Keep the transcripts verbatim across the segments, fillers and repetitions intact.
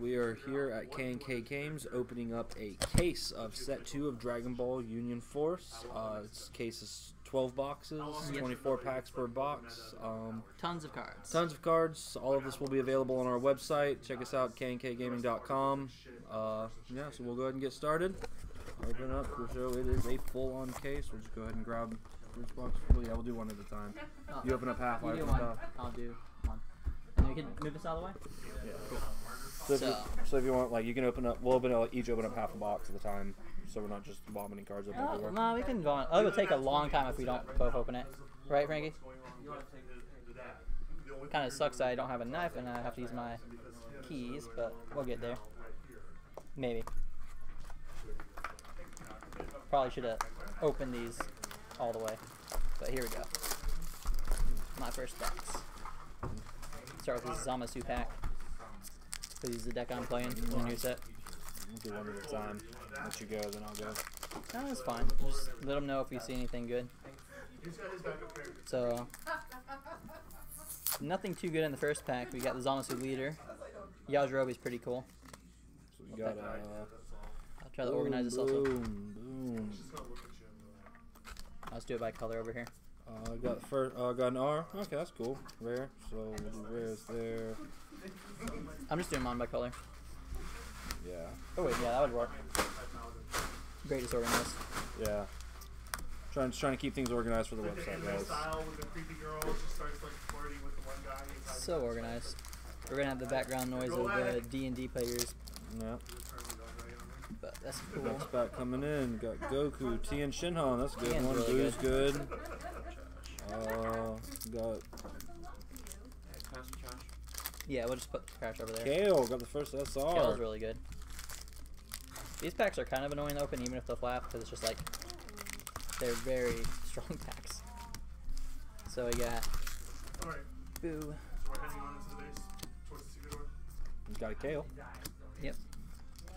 We are here at K and K Games opening up a case of set two of Dragon Ball Union Force. Uh, it's case is twelve boxes, twenty-four packs per box. Um, tons of cards. Tons of cards. All of this will be available on our website. Check us out, K and K Gaming dot com. Uh, yeah, so we'll go ahead and get started. Open up. So it is a full-on case. We'll just go ahead and grab which box. Well, yeah, we'll do one at a time. Oh, you open up half. I open up. I'll do one. And you can move this out of the way? Yeah, cool. So if, so. You, so if you want, like, you can open up, we'll open up, each open up half a box at a time, so we're not just vomiting cards up oh, everywhere. No, we can vomit. Oh, it would take a long time if we don't both open it. Right, Frankie? Kind of sucks that I don't have a knife and I have to use my keys, but we'll get there. Maybe. Probably should have opened these all the way, but here we go. My first box. Start with this Zamasu pack. Please use the deck I'm playing in your set. We'll do one at a time. Once you go, then I'll go. No, that's fine. Just let them know if you see anything good. So, nothing too good in the first pack. We got the Zamasu leader. Yajirobe's pretty cool. So we got, uh, I'll try to organize this also. Boom, boom. Let's do it by color over here. I uh, got first. I uh, got an R. Okay, that's cool. Rare. So rare is there. I'm just doing mine by color. Yeah. Oh wait, yeah, that would work. Great disorganized. Yeah. Trying trying to keep things organized for the website, guys. So organized. We're gonna have the background noise of the D and D players. Yeah. But that's cool. Next back coming in. Got Goku, T and Shinhan. That's a good Tien's one. Really Blue's good. good. Uh, got. Yeah, we'll just put Crash over there. Kale got the first S R. Kale's really good. These packs are kind of annoying to open, even if they'll flap, because it's just like they're very strong packs. So we got. All right. Boo. So we're heading on into the base towards the secret door. We got a Kale. Yep.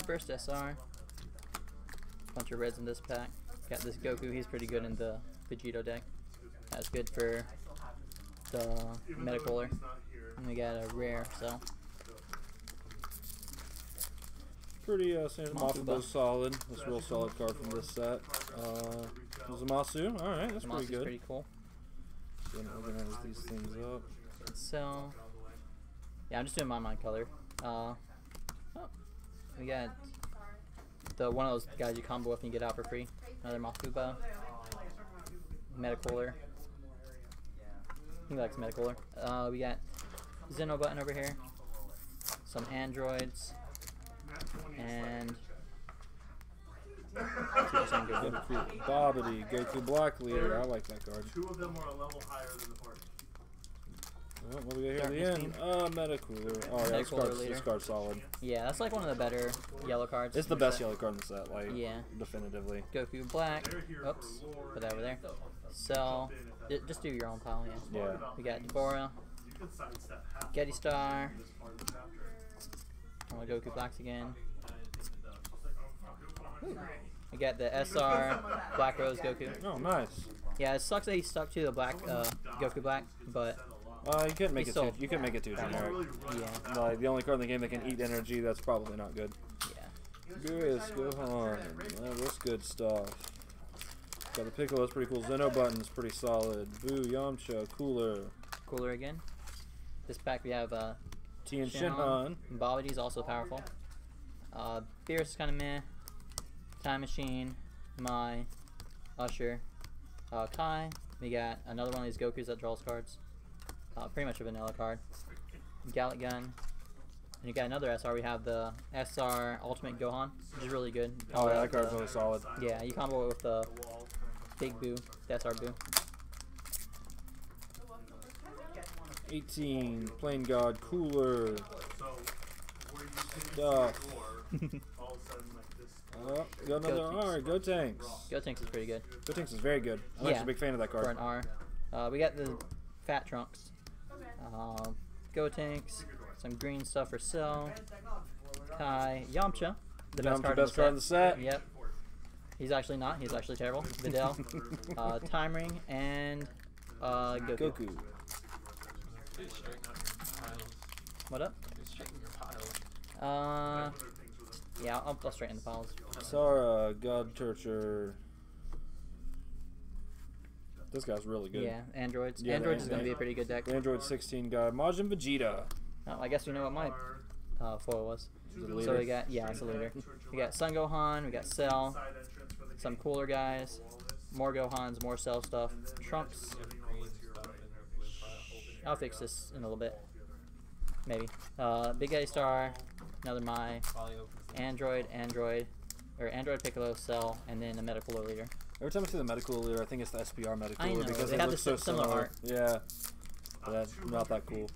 First S R. Bunch of reds in this pack. Got this Goku. He's pretty good in the Vegito deck. That's good for the Metagroller. And we got a rare, so. Pretty uh, standard. Mofubo's solid. That's a real solid card from this set. Uh, Zamasu, alright, that's pretty good. pretty cool. Gonna organize these things up. So, yeah, I'm just doing my mind color. Uh, oh, we got the one of those guys you combo with and you get out for free. Another Mofubo. Metagroller. He likes Metagroller. Uh, we got Xenobutton over here, some androids, and Goku, Bobbity, Goku Black Leader. I like that card. Two of them are a level higher than the party. Well, what do we got here at the end? Uh, Metagroller. Oh, yeah, this card's, this card's solid. Yeah, that's like one of the better yellow cards. It's the best set. yellow card in the set, like, yeah. definitively. Goku Black. Oops. Put that over there. So, just do your own pile, yeah. yeah. We got Deborah. Gettystar. I'm going to Goku Blacks again. Ooh. We got the S R Black Rose Goku. Oh, nice. Yeah, it sucks that he stuck to the black uh, Goku Black, but... Uh, you couldn't make it too, you couldn't make it too generic. Yeah. Like, the only card in the game that can eat energy, that's probably not good. Yeah. Yes, go on. Yeah, that's good stuff. Got the Piccolo's pretty cool. Xenobutton's pretty solid. Boo, Yamcha, Cooler. Cooler again. This pack we have, uh, T and Shinhan. Bobbity's also powerful. Uh, Beerus is kind of meh. Time Machine. Mai. Usher. Uh, Kai. We got another one of these Gokus that draws cards. Uh, pretty much a vanilla card. Gallic Gun. And you got another S R. We have the S R Ultimate Gohan, which is really good. Oh, yeah, that card's really solid. Yeah, you combo it with the Big Boo. That's our Boo. eighteen, Plain God, Cooler. Stuff. Oh, got another R, Go Tanks. Go Tanks is pretty good. Go Tanks is very good. I'm yeah, actually a big fan of that card. For an R. Uh, we got the Fat Trunks. Uh, Go Tanks, some green stuff for Cell, Kai, Yamcha, the best, Yamcha card, best in the card in the set. Yep. He's actually not, he's actually terrible. Videl, uh, Time Ring, and uh, Goku. Goku. What up? Uh, Yeah, I'll plus straight in the piles. Sara, God Torture. This guy's really good. Yeah, Androids. Yeah, Androids and is going to be a pretty good deck. Android sixteen God. Majin Vegeta. Oh, I guess we know what my uh, foil was. So we got, yeah, it's a leader. We got Son Gohan, we got Cell, some cooler guys, more Gohans, more Cell stuff, Trunks. I'll fix this in a little bit. Maybe. Uh, Big A Star, another Mai, Android, Android, or Android Piccolo, Cell, and then a Medical Leader. Every time I see the Medical Leader, I think it's the S B R Medical Leader because they, they look so similar. Art. Yeah. But that's not that cool.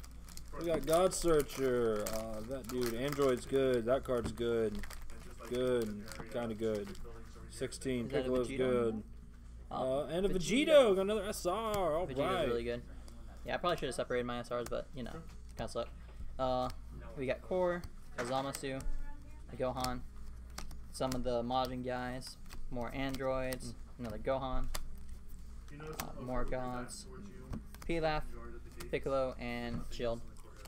We got God Searcher. Uh, that dude. Android's good. That card's good. Good. Kind of good. sixteen. Piccolo's good. Uh, and a Vegito. Got another S R. All Vegito's right. really good. Yeah, I probably should have separated my S Rs, but, you know, kind of slept. Uh, we got Core, Azamasu, Gohan, some of the Majin guys, more Androids, another Gohan, uh, more Gods, Pilaf, Piccolo, and Chilled.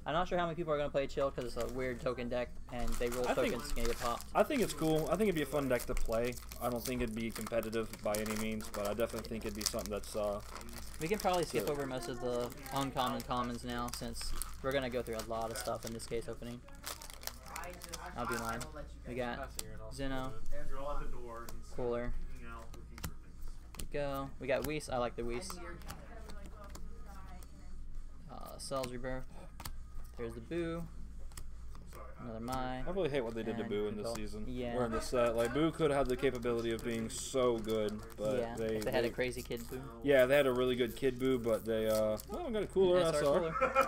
I'm not sure how many people are going to play Chilled because it's a weird token deck, and they roll tokens to get popped. I think it's cool. I think it'd be a fun deck to play. I don't think it'd be competitive by any means, but I definitely think it'd be something that's... Uh, we can probably skip good. over most of the uncommon commons now, since we're going to go through a lot of stuff in this case opening. I'll be lying. We got Zeno, Cooler. We go. We got Whis. I like the Whis. Uh, Cell's Rebirth. There's the Boo. Another Mai. I really hate what they did to Boo in this season. Yeah. Or in this set. Like, Boo could have the capability of being so good, but yeah, they... they had a crazy kid Boo. Yeah, they had a really good kid Boo, but they, uh... oh, I got a Cooler S R. Cooler.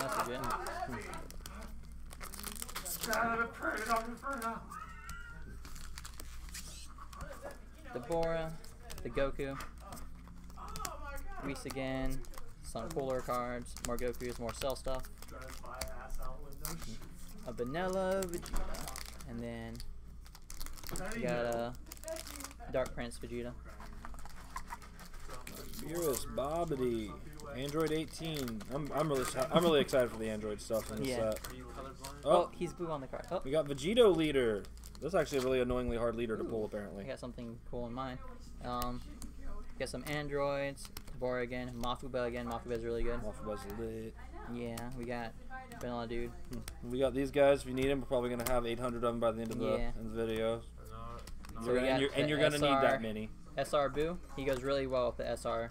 That's legit. The Bora. The Goku. Whis again. Some cooler cards, more Gokus, more Cell stuff. A Vanilla Vegeta. And then we got a Dark Prince Vegeta. Beerus Bobbity. Android eighteen. I'm I'm really I'm really excited for the Android stuff in this yeah. set. Oh, oh, he's blue on the card. Oh. We got Vegito Leader. That's actually a really annoyingly hard leader Ooh. to pull apparently. I got something cool in mind. Um got some Androids. Bora again, Mafuba again. Mafuba's really good. Mafuba's lit. Yeah, we got Vanilla Dude. We got these guys. If you need them, we're probably gonna have eight hundred of them by the end of the, yeah. end of the video. So so and you're, and you're gonna S R, need that many. S R Boo, he goes really well with the S R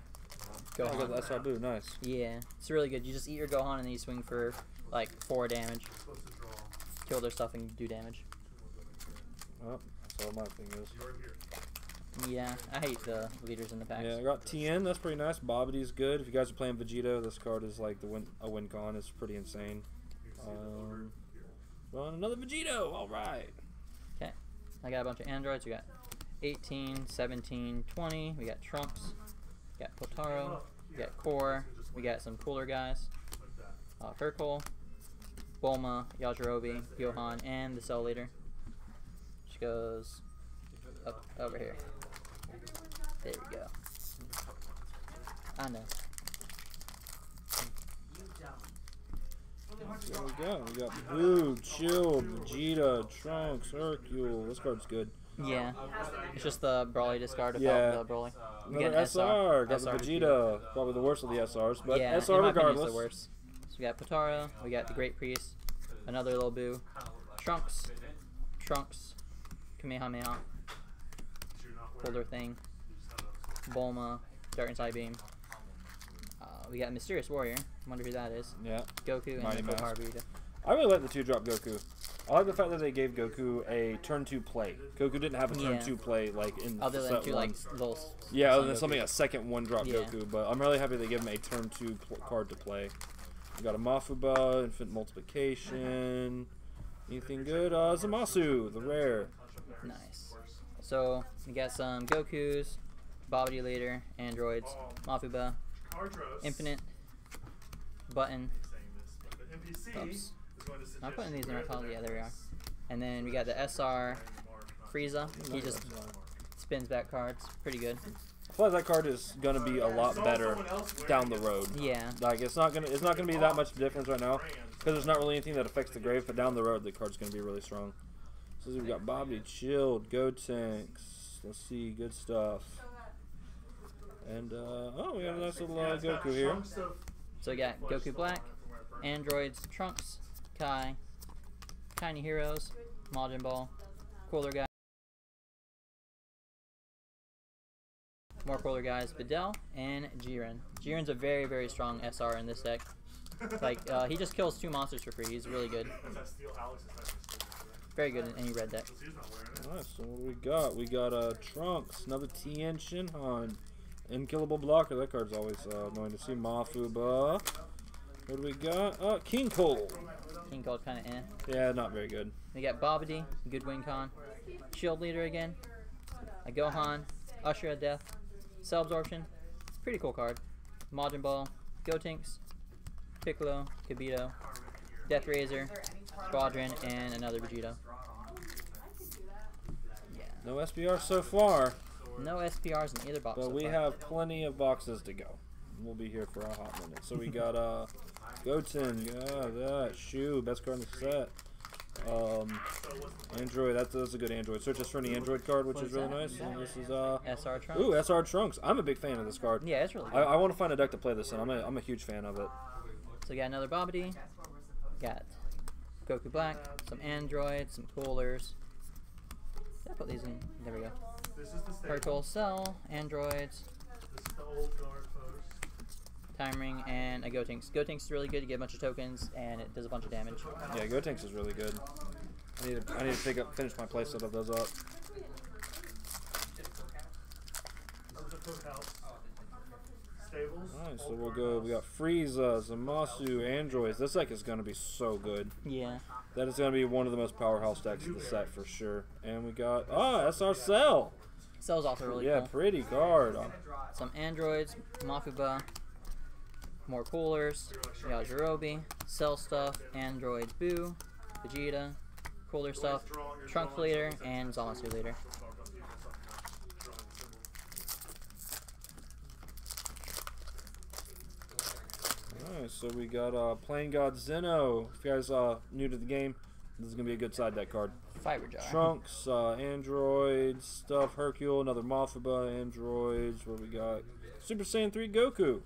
Gohan. Oh, the S R Boo, nice. Yeah, it's really good. You just eat your Gohan and then you swing for like four damage. Kill their stuff and do damage. Oh, that's all my thing is. Yeah, I hate the leaders in the packs. Yeah, I got T N, that's pretty nice. Bobbity's good. If you guys are playing Vegito, this card is like the win a win con. It's pretty insane. Um, on another Vegito, alright. Okay, I got a bunch of Androids. We got eighteen, seventeen, twenty. We got Trunks. We got Potaro. We got Core. We got some cooler guys. Uh, Hercule, Bulma, Yajirobe, Gohan, and the Cell Leader. Which goes... up, over here. There you go. I know. There we go. We got Boo, Chill, Vegeta, Trunks, Hercule. This card's good. Yeah. It's just the Brawly discard of yeah. the Brawly. We got S R. Got S R. The Vegeta. Probably the worst of the S Rs, but yeah, S R regardless. The worst. So we got Potara. We got the Great Priest. Another little Boo. Trunks. Trunks. Kamehameha. Colder thing, Bulma, Dark Inside Beam. Uh, we got Mysterious Warrior. I wonder who that is. Yeah. Goku Mighty and Vegeta. I really like the two drop Goku. I like the fact that they gave Goku a turn two play. Goku didn't have a turn yeah. two play like in the other than two one. like little. Yeah, other than Goku. something a second one drop yeah. Goku. But I'm really happy they gave him a turn two card to play. We got a Mafuba, Infinite Multiplication. Anything good? Uh, Zamasu, the rare. Nice. So, we got some Gokus, Bobbity Leader, Androids, Mafuba, Infinite, Button, oops, am I putting these in our pile? Yeah, there we are. And then we got the S R Frieza, he just spins back cards, pretty good. I feel like that card is going to be a lot better down the road. Yeah. Like, it's not going to it's not gonna be that much difference right now, because there's not really anything that affects the grave, but down the road the card's going to be really strong. So we got Bobby Chilled, Go Tanks. Let's see, good stuff. And uh, oh, we got a nice little uh, Goku here. So we got Goku Black, Androids, Trunks, Kai, Tiny Heroes, Majin Ball, Cooler Guy, more Cooler Guys, Videl, and Jiren. Jiren's a very, very strong S R in this deck. Like, uh, he just kills two monsters for free. He's really good. Very good in any red deck. Alright, so what do we got? We got uh, Trunks, another Tien Shinhan. Inkillable Blocker. That card's always uh, annoying to see. Mafuba. What do we got? Uh, King Cole. King Cole's kind of eh. Yeah, not very good. We got Babidi, good win con. Shield Leader again. A Gohan. Usher of Death. Cell Absorption. Pretty cool card. Majin Ball. Gotenks. Piccolo, Kabuto, Death Razor, Squadron, and another Vegito. Yeah. No S P R so far. No S P Rs in either box. But so we far. have plenty of boxes to go. We'll be here for a hot minute. So we got uh, Goten, yeah, that Shu, best card in the set. Um, Android, that's, that's a good Android. Search us for any Android card, which is, is really nice. And this is uh, S R Trunks. Ooh, S R Trunks. I'm a big fan of this card. Yeah, it's really. Good. I, I want to find a deck to play this in. I'm a, I'm a huge fan of it. So we got another Babidi, got Goku Black, some Androids, some Coolers. Did I put these in? There we go. Purple Cell, Androids, Time Ring, and a Gotenks. Gotenks is really good. You get a bunch of tokens, and it does a bunch of damage. Yeah, Gotenks is really good. I need to, I need to pick up, finish my playset of those up. Alright, so we'll go, we got Frieza, Zamasu, Androids. This deck is going to be so good. Yeah. That is going to be one of the most powerhouse decks in the set for sure. And we got, oh, S R Cell. Cell's also really yeah, cool. Yeah, pretty card. Some Androids, Mafuba, more Coolers, we got Jirobe, Cell stuff, Android Boo, Vegeta, Cooler stuff, Trunks Leader, and Zamasu Leader. Alright, so we got uh, Plain God Zeno. If you guys are uh, new to the game, this is going to be a good side deck card. Fiber Jar. Trunks, uh, Androids, stuff, Hercule, another Mafuba, Androids. What we got? Super Saiyan three Goku.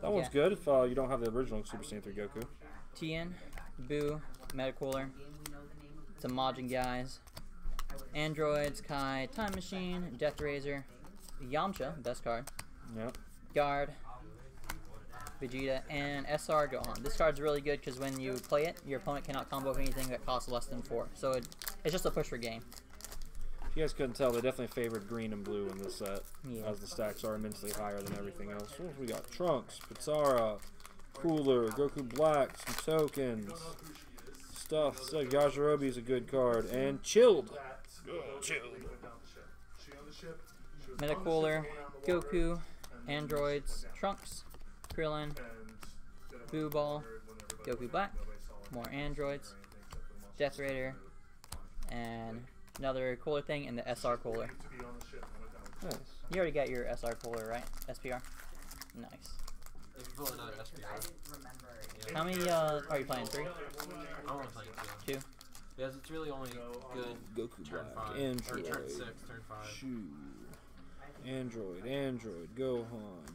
That one's yeah. good if uh, you don't have the original Super Saiyan three Goku. Tien, Boo, Metacooler, some Majin guys, Androids, Kai, Time Machine, Death Razor, Yamcha, best card. Yep. Guard. Vegeta, and S R Gohan. This card's really good because when you play it, your opponent cannot combo anything that costs less than four. So it, it's just a push for game. If you guys couldn't tell, they definitely favored green and blue in this set, yeah. as the stacks are immensely higher than everything else. What have we got? Trunks, Pizzara, Cooler, Goku Black, some tokens, stuff. So Yajirobe's a good card, and Chilled. Oh, Chilled. Metacooler, Goku, Androids, Trunks, Krillin, Boo Ball, Goku Black, more Androids, Death Raider, and another Cooler thing, and the S R Cooler. Nice. You already got your S R Cooler, right? S P R? Nice. How many uh, are you playing? Three? I want to play two. Two? Because it's really only good Goku turn Black, five. Android. Or turn six, turn five. Shoot. Android, Android, Gohan,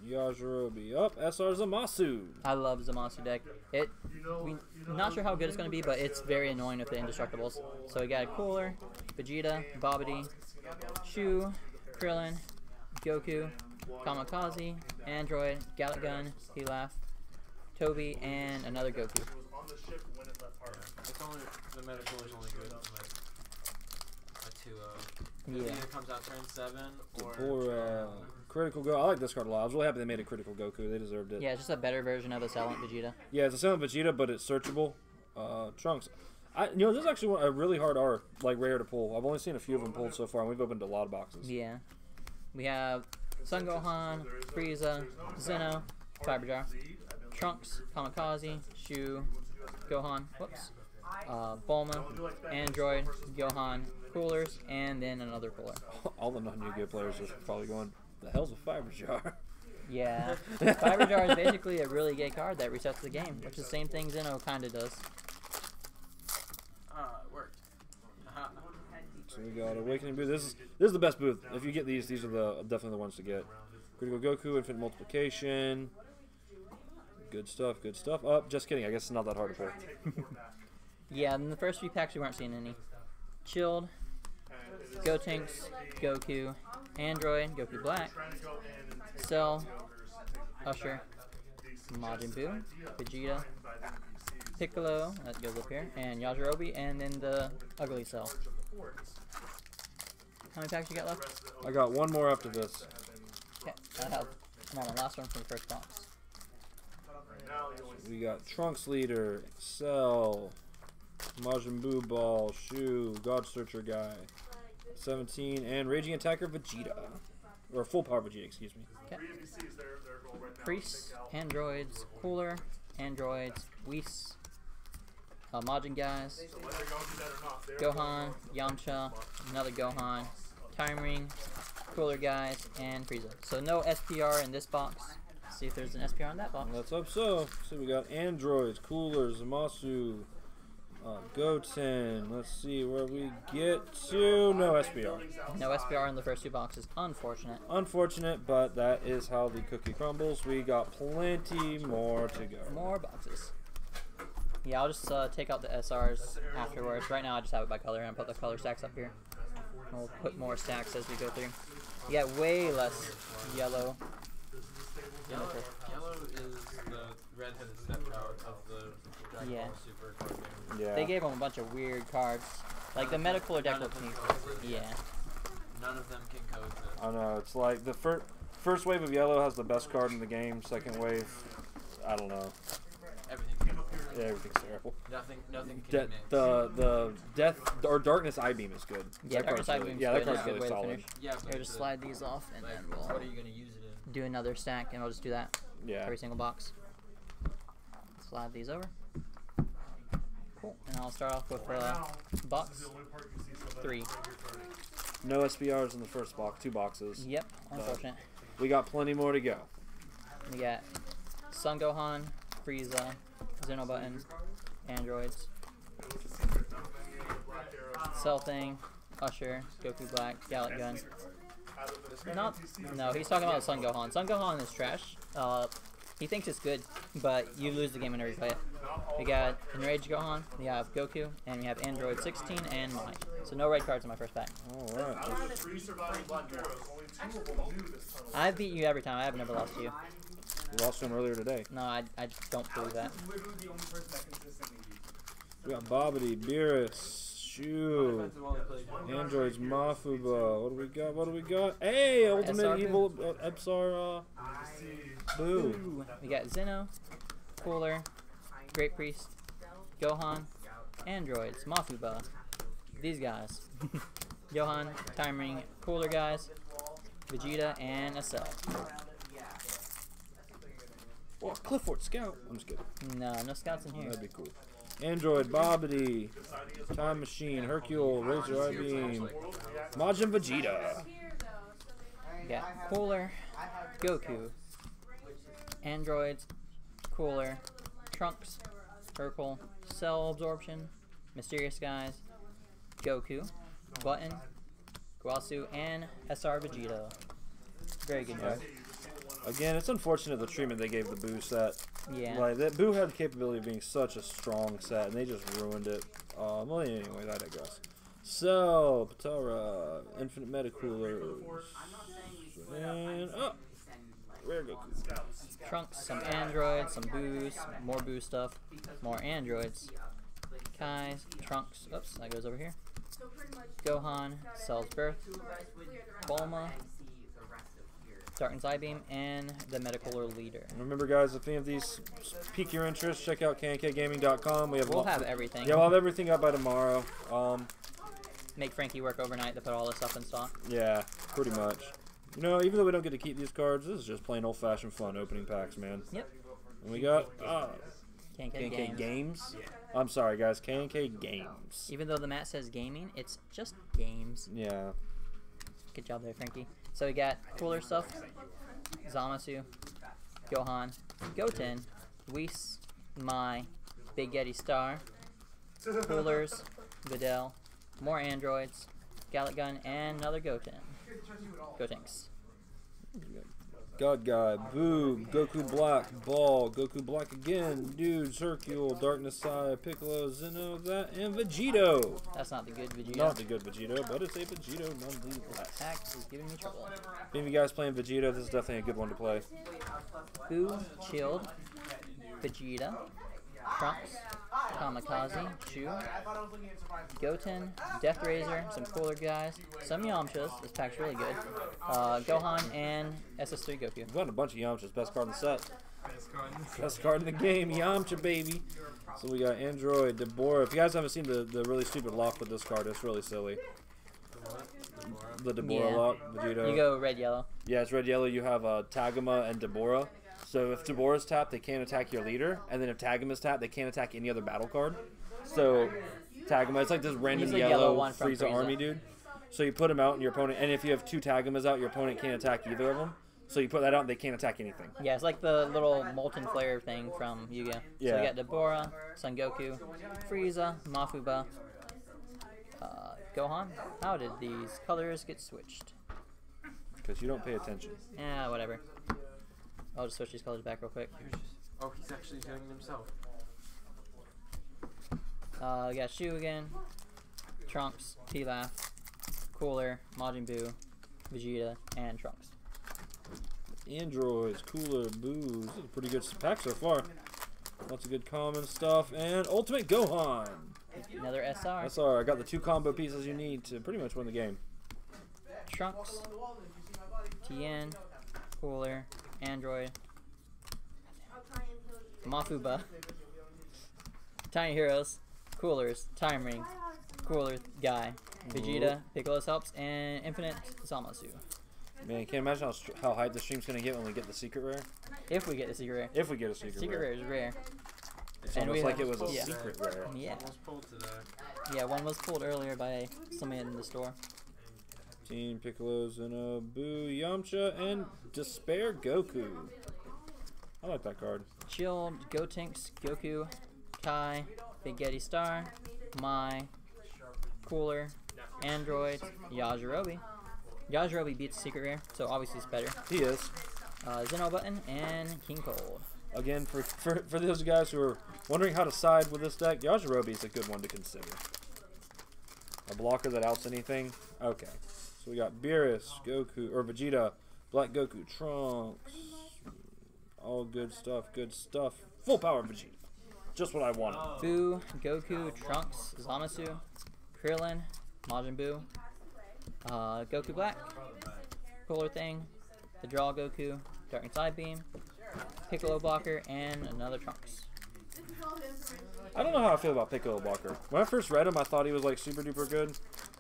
Yajirobe, up, S R Zamasu. I love Zamasu deck. It, we, not sure how good it's going to be, but it's very annoying with the indestructibles. So we got a Cooler, Vegeta, Babidi, Shu, Krillin, Goku, Kamikaze, Android, Gallic Gun, Pilaf, Toby, and another Goku. It's only, the Metacooler is only good a two oh. Yeah. It comes out turn seven or, or uh, Critical Go. I like this card a lot. I was really happy they made a Critical Goku. They deserved it. Yeah, it's just a better version of a Silent Vegeta. Yeah, it's a Silent Vegeta, but it's searchable. Uh, Trunks. I, you know, this is actually a really hard art, like rare to pull. I've only seen a few of them pulled so far, and we've opened a lot of boxes. Yeah. We have Son Gohan, Frieza, Zeno, Fiber Jar, Trunks, Kamikaze, Shu, Gohan, whoops, uh, Bulma, Android, Gohan, Coolers, and then another Cooler. All the non-Yu-Gi-Oh players are probably going, the hell's a Fiber Jar? Yeah. Fiber Jar is basically a really gay card that resets the game, which is the same thing Zeno kind of does. Ah, uh, it worked. We got Awakening booth. This is this is the best booth. If you get these, these are the definitely the ones to get. Critical Goku, Infinite Multiplication. Good stuff, good stuff. Oh, just kidding. I guess it's not that hard to pull. Yeah, in the first few packs we weren't seeing any. Chilled, Gotenks, Goku, Android, Goku Black, Cell, Usher, Majin Buu, Vegeta, Piccolo, that goes up here, and Yajirobe, and then the Ugly Cell. How many packs you got left? I got one more after this. Okay, I have my last one from the first box. So we got Trunks Leader, Cell, Majin Buu Ball, Shu, God Searcher Guy, seventeen, and Raging Attacker Vegeta. Or Full Power Vegeta, excuse me. Okay. Priests, Androids, Cooler, Androids, Whis, uh, Majin Guys, Gohan, Yamcha, another Gohan, Time Ring, Cooler Guys, and Frieza. So no S P R in this box. Let's see if there's an S P R in that box. Let's hope so. So we got Androids, Coolers, Zamasu, Uh, Goten, let's see where we get to. No S P R. No S P R in the first two boxes. Unfortunate. Unfortunate, but that is how the cookie crumbles. We got plenty more to go. More boxes. Yeah, I'll just uh, take out the S Rs afterwards. Right now I just have it by color, and I'll put the color stacks up here. And we'll put more stacks as we go through. You got way less yellow. Yellow, yellow is the red-headed stepchild of the Dragon Ball Super card game. Yeah. They gave him a bunch of weird cards. Like none the Meta Cooler deck looks neat. Yeah. None of them can coexist. I know, it's like the fir first wave of yellow has the best card in the game, second wave, I don't know. Everything's terrible. Yeah, everything's terrible. Nothing, nothing can De The The Death or Darkness I-Beam is good. Yeah, that Darkness I-Beam really, yeah, that card's yeah. really yeah. solid. Yeah, but just slide these off and like, then we'll... What are you going to use it in? Do another stack and I'll just do that. Yeah. Every single box. Slide these over. Cool. And I'll start off with uh, box three. No S P Rs in the first box. Two boxes. Yep. Unfortunate. We got plenty more to go. We got Son Gohan, Frieza, Xenobutton, Androids, Cell Thing, Usher, Goku Black, Gallic Gun. Not, no, he's talking about Son Gohan. Son Gohan is trash. Uh, he thinks it's good, but you lose the game whenever you play it. We got Enraged Gohan, we have Goku, and we have Android sixteen and Mai. So no red cards in my first pack. Alright. I beat you every time. I have never lost to you. We lost to him earlier today. No, I, I don't believe that. We got Bobbity, Beerus. Shoot. Androids, Mafuba. What do we got? What do we got? Hey, Ultimate S R Evil Epsar uh, Boo. We got Xeno, Cooler, Great Priest, Gohan, Androids, Mafuba. These guys. Gohan, Time Ring, Cooler guys, Vegeta, and S L. Oh, Clifford Scout. I'm just kidding. No, no Scouts in here. That'd be cool. Android, Bobbity, Time Machine, Hercule, Razor I-Beam, Majin Vegeta. Yeah, Cooler, Goku, Androids, Cooler, Trunks, Urkel, Cell Absorption, Mysterious Guys, Goku, Button, Guasu, and S R Vegeta. Very good job. Again, it's unfortunate the treatment they gave the Boo set. Yeah. Like, that Boo had the capability of being such a strong set, and they just ruined it. Um, well, anyway, I digress. So, Patara, Infinite Metacoolers, and, oh, Rare Goku. Trunks, some Androids, some Boos, more Boo stuff, more Androids. Kai's, Trunks, oops, that goes over here. Gohan, Cell's Birth, Bulma, Darkness I-Beam, and the Metacolor Leader. Remember, guys, if any of these pique your interest, check out K N K gaming dot com. We have we'll have everything. Yeah, we'll have everything up by tomorrow. Um, Make Frankie work overnight to put all this up in stock. Yeah, pretty much. You know, even though we don't get to keep these cards, this is just plain old-fashioned fun opening packs, man. Yep. And we got uh, K N K Games. I'm sorry, guys, K N K Games. Even though the mat says gaming, it's just games. Yeah. Good job there, Frankie. So we got Cooler stuff, Zamasu, Gohan, Goten, Whis, Mai, Big Eddie Star, Coolers, Videl, more Androids, Gallic Gun, and another Goten. Gotenks. God God, boom, Goku block, ball, Goku block again, dude, Circule, Darkness Sai, Piccolo, Zeno, that, and Vegito. That's not the good Vegito. Not the good Vegito, but it's a Vegito nonetheless. Attack is giving me trouble. If you guys playing Vegito, this is definitely a good one to play. Boo, Chilled, Vegeta, Trunks, Kamikaze, Chu, Goten, Death Razor, some cooler guys, some Yamchas, this pack's really good, uh, Gohan, and S S three Goku. We've got a bunch of Yamchas, best card in the set. Best card in the game, Yamcha baby. So we got Android, Deborah. If you guys haven't seen the, the really stupid lock with this card, it's really silly. The Deborah yeah. lock, Vegito. You go red, yellow. Yeah, it's red, yellow. You have uh, Taguma and Deborah. So if Deborah's tapped, they can't attack your leader, and then if Taguma's tapped, they can't attack any other battle card. So Taguma, it's like this random yellow, yellow one Frieza, Frieza army dude. So you put him out, and your opponent, and if you have two Tagumas out, your opponent can't attack either of them. So you put that out, and they can't attack anything. Yeah, it's like the little Molten Flare thing from Yu-Gi-Oh. Yeah. So you got Deborah, Son Goku, Frieza, Mafuba, uh, Gohan. How did these colors get switched? Because you don't pay attention. Yeah, whatever. I'll just switch these colors back real quick. Oh, he's actually doing it himself. Uh, we got Shu again, Trunks, Pilaf, Cooler, Majin Buu, Vegeta, and Trunks. Androids, Cooler, Buu. This is a pretty good pack so far. Lots of good common stuff, and Ultimate Gohan! Another S R. S R, I got the two combo pieces you need to pretty much win the game. Trunks, Tien, Cooler, Android, Mafuba, Tiny Heroes, Coolers, Time Ring, Cooler Guy, Vegeta, Piccolo's Helps, and Infinite Zamasu. Man, can't imagine how, how hype the stream's gonna get when we get the secret rare. If we get the secret rare. If we get a secret, secret rare. Secret rare is rare. It's and almost like it was a yeah. secret rare. Yeah. Yeah, one was pulled earlier by somebody in the store. Team Piccolo's and a Boo, Yamcha, and Despair Goku. I like that card. Chilled, Gotenks, Goku, Kai, Big Getty Star, Mai, Cooler, Android, Yajirobe. Yajirobe beats Secret Rare, so obviously it's better. He is. Uh, Zeno Button and King Cold. Again, for, for, for those guys who are wondering how to side with this deck, Yajirobe is a good one to consider. A blocker that outs anything? Okay. So we got Beerus, Goku, or Vegeta, Black Goku, Trunks, all good stuff, good stuff. Full power Vegeta, just what I wanted. Buu, Goku, Trunks, Zamasu, Krillin, Majin Buu, uh, Goku Black, Cooler Thing, the Draw Goku, Darkness Eye Beam, Piccolo Blocker, and another Trunks. I don't know how I feel about Piccolo Blocker. When I first read him, I thought he was like super duper good.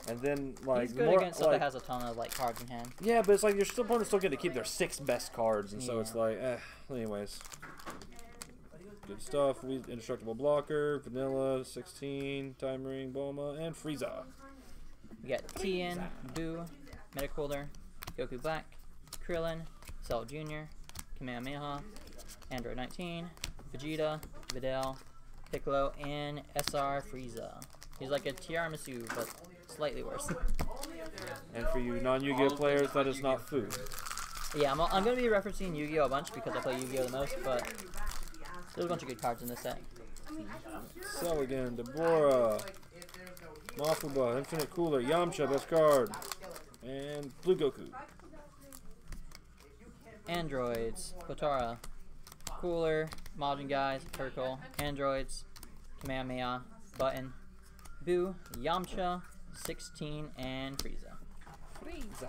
And then, like, he's good more, against stuff like, that has a ton of, like, cards in hand. Yeah, but it's like your opponent's still getting to keep their six best cards, and yeah. so it's like, eh. Anyways. Good stuff. We Indestructible Blocker, Vanilla, sixteen, Time Ring, Bulma, and Frieza. We got Tien, Buu, Metacolder, Goku Black, Krillin, Cell Junior, Kamehameha, Android nineteen, Vegeta, Videl, Piccolo, and S R Frieza. He's like a Tiramisu, but slightly worse. And for you non-Yu-Gi-Oh players, that is not food. Yeah, I'm, I'm going to be referencing Yu-Gi-Oh a bunch because I play Yu-Gi-Oh the most, but there's a bunch of good cards in this set. So again, Deborah, Mafuba, Infinite Cooler, Yamcha, best card, and Blue Goku. Androids, Potara, Cooler, Majin Guys, Hercule, Androids, Kamehameha, Button, Buu, Yamcha, sixteen, and Frieza. Frieza.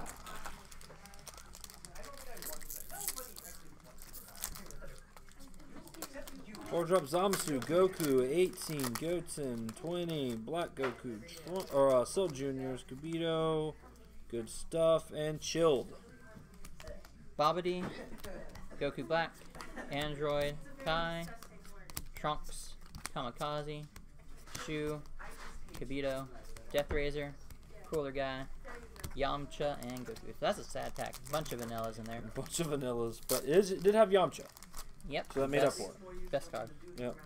Four drop Zamasu, Goku, eighteen, Goten, twenty, Black Goku, Trun or uh, Cell Juniors, Kubito, good stuff, and Chilled. Babidi, Goku Black, Android, Kai, Trunks, Kamikaze, Shu, Kabito, Death Razor, Cooler Guy, Yamcha, and Goku. So that's a sad pack. Bunch of vanillas in there. Bunch of vanillas, but it, is, it did have Yamcha. Yep. So that made best, up for it. Best card. Yep.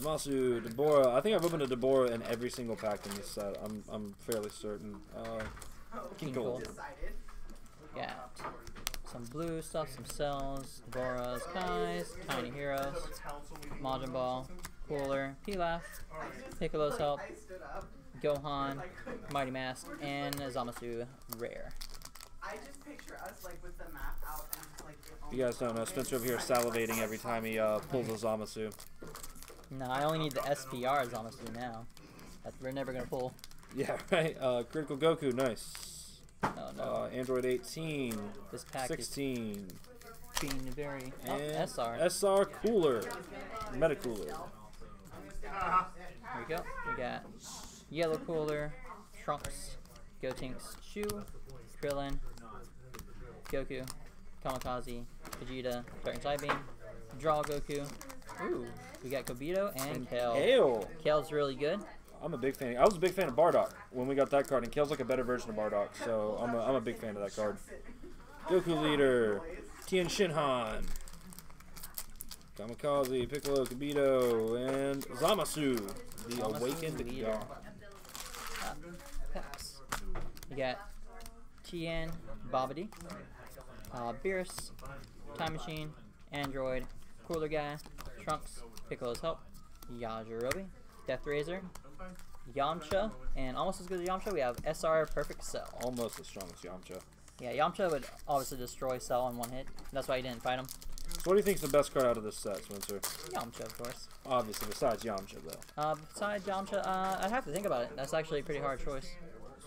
Damasu, Deborah. I think I've opened a Deborah in every single pack in this set. I'm I'm fairly certain. Uh, Kinkle. Yeah. Some blue stuff, some cells, Deborah's, Kai's, Tiny Heroes, Majin Ball, Cooler, Pilaf, Piccolo's Help, Gohan, Mighty Mask, and Zamasu Rare. I just picture us like with the map out and just, like, you guys don't know, Spencer over here salivating every time he uh, pulls a Zamasu. No, I only need the S P R Zamasu now. That we're never gonna pull. Yeah, right. Uh, Critical Goku, nice. Oh no. Uh, Android eighteen. This pack sixteen. Is being very oh, S R. S R Cooler, Meta Cooler. There we go. We got Yellow Cooler, Trunks, Gotenks, Shu, Krillin, Goku, Kamikaze, Vegeta, Dark Side Beam, Draw Goku. Ooh, we got Kobito and Kale. Kale. Kale's really good. I'm a big fan. I was a big fan of Bardock when we got that card, and Kale's like a better version of Bardock, so I'm a, I'm a big fan of that card. Goku Leader, Tien Shinhan, Kamikaze, Piccolo, Kobito, and Zamasu, the Zamasu Awakened Leader. Uh, we got Tien, Babidi, uh, Beerus, Time Machine, Android, Cooler Guy, Trunks, Piccolo's Help, Yajirobe, Death Razor, Yamcha, and almost as good as Yamcha, we have S R Perfect Cell. Almost as strong as Yamcha. Yeah, Yamcha would obviously destroy Cell on one hit. That's why he didn't fight him. So what do you think is the best card out of this set, Spencer? Yamcha, of course. Obviously, besides Yamcha, though. Uh, besides Yamcha, uh, I'd have to think about it. That's actually a pretty hard choice.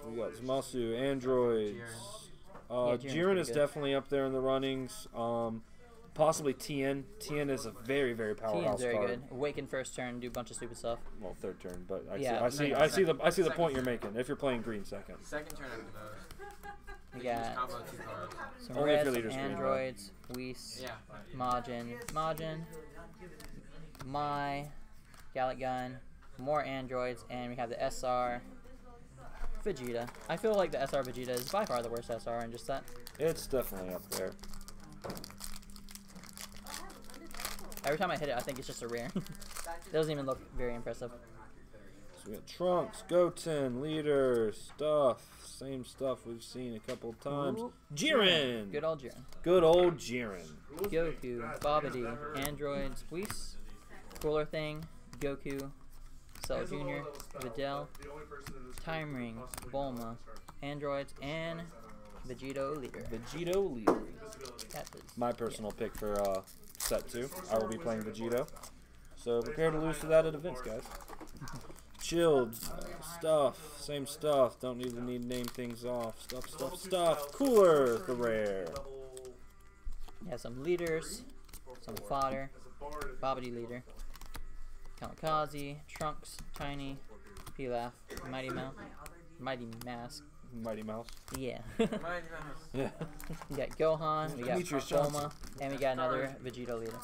So we got Zamasu, Androids. Uh, yeah, Jiren is good. Definitely up there in the runnings. Um... Possibly Tien. Tien is a very, very powerhouse very card. Very good. Awaken first turn, do a bunch of stupid stuff. Well, third turn, but I yeah, see, I see, I see the, I see the point you're making. If you're playing green, second. Second turn after those. You got some Only reds, if your androids, green, right? Whis, yeah. Majin, Majin, Mai, Gallic Gun, more androids, and we have the S R Vegeta. I feel like the S R Vegeta is by far the worst S R in just that. It's definitely up there. Every time I hit it, I think it's just a rare. It doesn't even look very impressive. So we got Trunks, Goten, Leader, stuff. Same stuff we've seen a couple of times. Jiren! Good old Jiren. Good old Jiren. Goku, Babidi, Android, Whis, Cooler Thing, Goku, Cell Junior, Videl, Time Ring, Bulma, Androids, and Vegito Leader. Vegito Leader. That's my personal yeah. pick for... uh. Set two. I will be playing Vegito. So prepare to lose to that at events, guys. Chilled. Uh, stuff. Same stuff. Don't even need to name things off. Stuff, stuff, stuff. Cooler, the rare. Yeah, some leaders. Some fodder. Babidi Leader. Kamikaze. Trunks. Tiny. Pilaf. Mighty Mouse. Mighty Mask. Mighty Mouse. Yeah. Mighty Mouse. Yeah. We got Gohan, we got Bulma, and we got another Vegeta leader.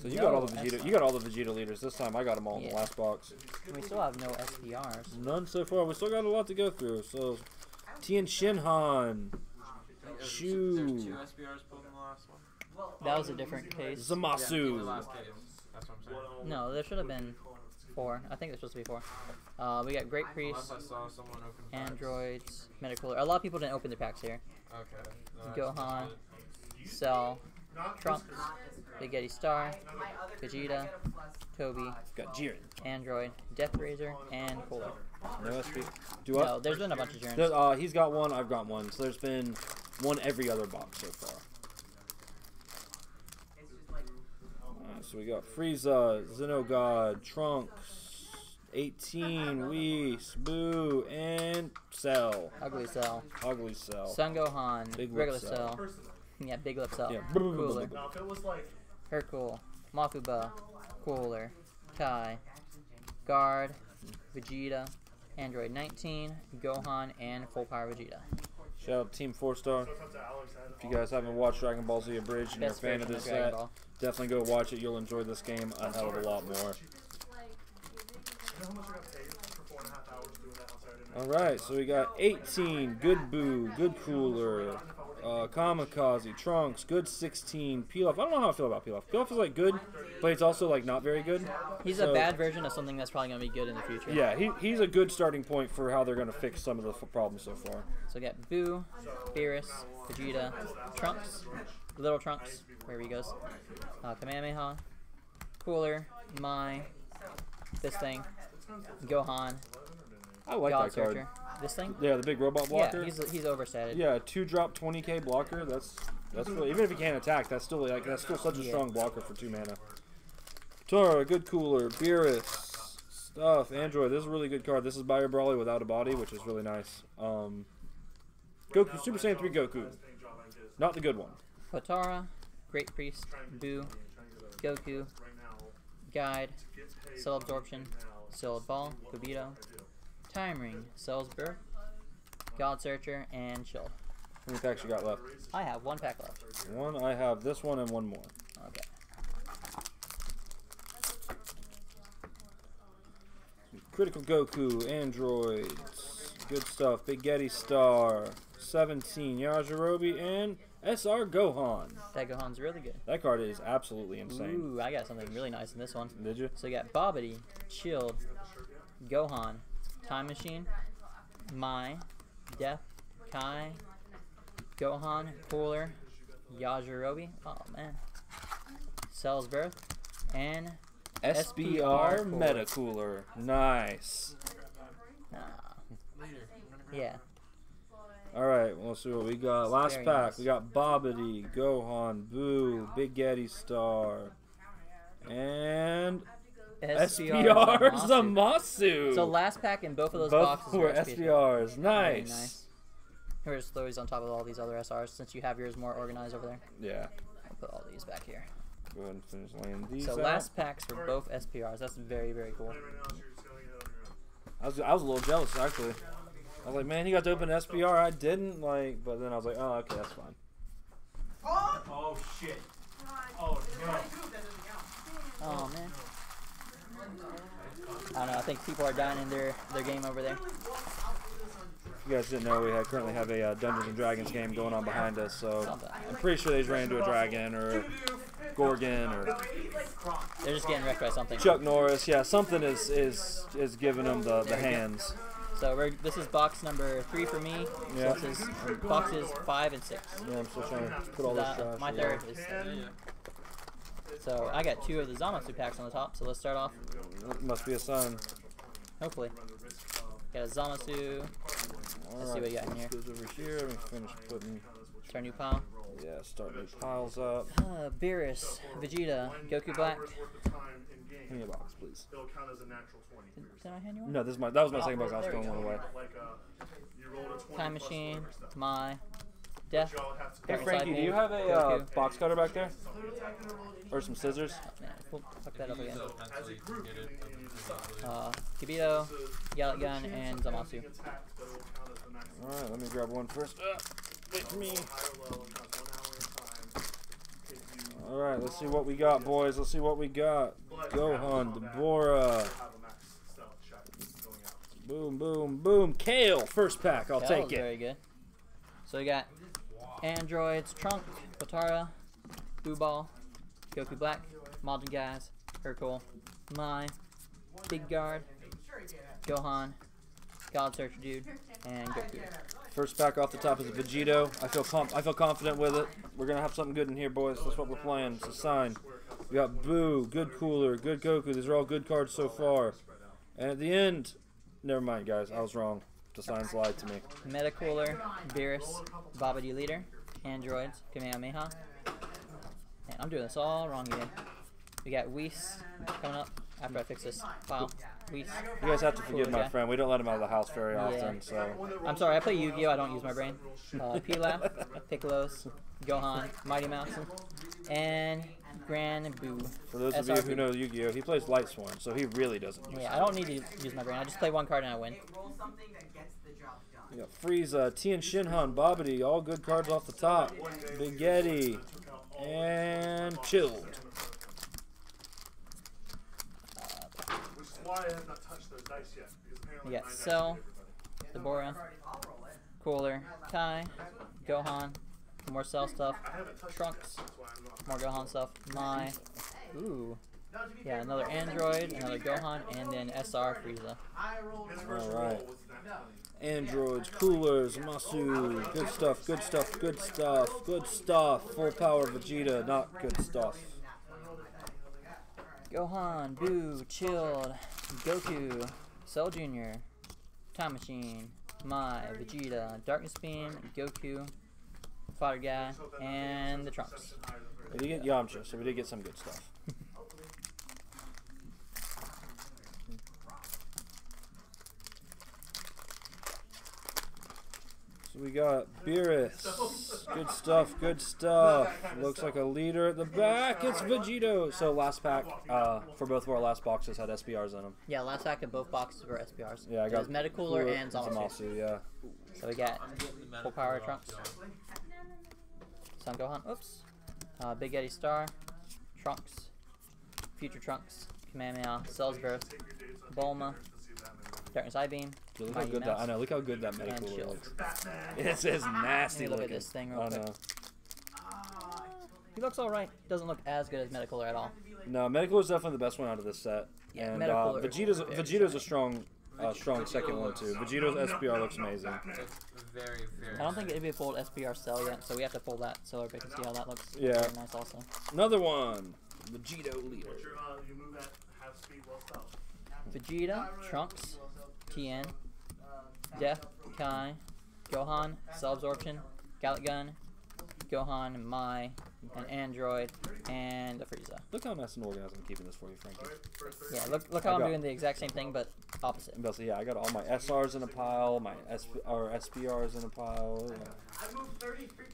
So you no got all the Vegeta, you got all the Vegeta leaders this time. I got them all yeah. in the last box. And we still have no S P Rs. None so far. We still got a lot to go through. So Tien Shinhan, Shu. There was two S P Rs pulled in the last one. That was a different case. Zamasu. Yeah, last case. That's what I'm saying. No, there should have been. Four. I think it's supposed to be four. Uh, we got Great Priest, Androids, Metacooler. A lot of people didn't open their packs here. Okay. No, Gohan, Cell, Trunks, Spaghetti Star, Vegeta, Toby, got Jiren, Android, Death Razor, and Cooler. No, Do I? No, there's been a bunch of Jirens. Uh, he's got one, I've got one. So there's been one every other box so far. So we got Frieza, Xenogod, Trunks, eighteen, Whis, Boo, and Cell. Ugly Cell. Ugly Cell. Son Gohan, Big Regular Cell. Cell. Yeah, Big Lip Cell. Yeah. Cooler. Hercule, Makuba, Cooler, Kai, Guard, Vegeta, Android nineteen, Gohan, and Full Power Vegeta. Shout out to Team four star. If you guys haven't watched Dragon Ball Z Abridged and you're a fan of this set, definitely go watch it. You'll enjoy this game a hell of a lot more. Alright, so we got eighteen, Good Boo, Good Cooler, Uh, Kamikaze, Trunks, good sixteen, Pilaf. I don't know how I feel about Pilaf. Pilaf is like good, but it's also like not very good. He's so, a bad version of something that's probably going to be good in the future. Yeah, he, he's a good starting point for how they're going to fix some of the f problems so far. So we got Boo, Beerus, Vegeta, Trunks, Little Trunks, wherever he goes, uh, Kamehameha, Cooler, Mai, this thing, Gohan. I like God that card. Searcher. This thing? Yeah, the big robot blocker. Yeah, he's he's overstated. Yeah, two drop twenty K blocker. That's that's really, even if he can't attack, that's still like that's still such a yeah. strong blocker for two mana. Tora, good cooler, Beerus, stuff, Android. This is a really good card. This is Bio Brawly without a body, which is really nice. Um, Goku, Super Saiyan three Goku, not the good one. Potara, Great Priest, Boo, Goku, Guide, Cell Absorption, Solid Ball, Kubito. Time Ring, Selsberg, God Searcher, and Shield. How many packs you got left? I have one pack left. One, I have this one and one more. Okay. Critical Goku, Androids, good stuff, Big Getty Star, seventeen, Yajirobe, and S R Gohan. That Gohan's really good. That card is absolutely insane. Ooh, I got something really nice in this one. Did you? So you got Bobbity, Shield, Gohan, Time Machine, Mai, Death, Kai, Gohan, Cooler, Yajirobe, oh man, Cell's Birth, and S B R Meta Cooler. Nice. Uh, yeah. Alright, well, let's see what we got. Last pack, nice. We got Bobbity, Gohan, Boo, Big Getty Star, and S B R Zamasu. So last pack in both of those both boxes were S B Rs. Nice. nice. Here's those on top of all these other S Rs since you have yours more organized over there. Yeah. I'll put all these back here. Go ahead and finish laying these So out. Last packs for both S B Rs. That's very, very cool. I was, I was a little jealous, actually. I was like, man, he got to open an S B R. I didn't, like, but then I was like, oh, okay, that's fine. Oh, shit. Oh, no. Oh, man. I don't know, I think people are dying in their, their game over there. If you guys didn't know, we had, currently have a uh, Dungeons and Dragons game going on behind us, so I'm pretty sure they just ran into a dragon or Gorgon or... They're just getting wrecked by something. Chuck Norris, yeah, something is is, is giving them the, the hands. So we're, this is box number three for me, yeah. So this is boxes five and six. Yeah, I'm still trying to put all this trash. My third is... Uh, So I got two of the Zamasu packs on the top, so let's start off. It must be a sign. Hopefully. Got a Zamasu. All let's right, see what you got in here. Over here. Let me finish putting... Start a new pile. Yeah, start new piles up. Uh, Beerus, Vegeta, Goku Black. Hand me a box, please. Did, did I hand you one? No, this is my, that was my oh, second box. I was throwing one away. Time Machine, my... Death. Hey Frankie, do you have a uh, box cutter back there? Or some scissors? Oh, man, we'll fuck that up again. Uh, Kibito, Gallic Gun, and Zamasu. Alright, let me grab one first. Uh, wait for me. Alright, let's see what we got, boys. Let's see what we got. Gohan, Deborah. Boom, boom, boom. Kale, first pack. I'll Kale take it. Very good. So we got Androids, Trunk, Potara, Boo Ball, Goku Black, Majin Guys, Hercule, Mai, Big Guard, Gohan, God Searcher Dude, and Goku. First pack off the top is a Vegito. I feel pumped. I feel confident with it. We're gonna have something good in here, boys. That's what we're playing. It's a sign. We got Boo, good Cooler, good Goku. These are all good cards so far. And at the end, never mind, guys. I was wrong. The signs lied to me. Metacooler, Beerus, Bobbity Leader, Androids, Kamehameha. Man, I'm doing this all wrong again. We got Whis coming up after I fix this file. Whis. You guys have to forgive Cooler my guy. friend. We don't let him out of the house very yeah. often. So I'm sorry. I play Yu-Gi-Oh. I don't use my brain. Uh, Pilaf, Piccolos, Gohan, Mighty Mouse, and Grand Boo. For those S R B of you who know Yu-Gi-Oh, he plays Light Sworn, so he really doesn't use Yeah, it. I don't need to use my brain. I just play one card and I win. We got Frieza, Tien Shinhan, Bobbity, all good cards off the top. Big Getty, and Chilled. We got Cell, Deborah, Cooler, Kai, Gohan, more cell stuff, trunks, more Gohan stuff, my, ooh, yeah, another Android, another Gohan, and then S R Frieza. Alright. Androids, coolers, Masu, good stuff, good stuff, good stuff, good stuff, full power Vegeta, not good stuff. Gohan, Boo, Chilled, Goku, Cell Junior, Time Machine, Mai, Vegeta, Darkness Beam, Goku, Fodder Guy, and the Trunks. We did get Yamcha, so we did get some good stuff. So we got Beerus. Good stuff, good stuff. Looks like a leader at the back. It's Vegito. So last pack uh, for both of our last boxes had S B Rs in them. Yeah, last pack of both boxes were S B Rs. Yeah, I got it was Metacooler and Zamasu. Yeah. So we got full power Trunks. Son Gohan. Oops. Uh, Big Eddie Star. Trunks. Future Trunks. Kamehameha. Cell's Beerus. Bulma. Darkness Eye Beam. Dude, look how good that, I know, look how good that Metacooler looks. This is nasty looking. Look at this thing real quick. Uh, he looks alright. Doesn't look as good as Metacooler at all. No, Metacooler is definitely the best one out of this set. Yeah, and uh, Vegeta's, Vegeta's a strong uh, strong second one too. Vegeta's S B R looks amazing. It's very, very I don't think it'd be a full S B R cell yet, so we have to pull that so everybody can see how that looks. Yeah. Very nice also. Another one. Vegito leader. Vegeta, Trunks, Tien, Death, Kai, Gohan, Cell Absorption, Gallic Gun, Gohan, Mai, an Android, and a Frieza. Look how nice and organized I'm keeping this for you, Frankie. Yeah, look look how I'm doing the exact same thing, but opposite. Basically, yeah, I got all my S Rs in a pile, my S P, or S B Rs in a pile. Yeah.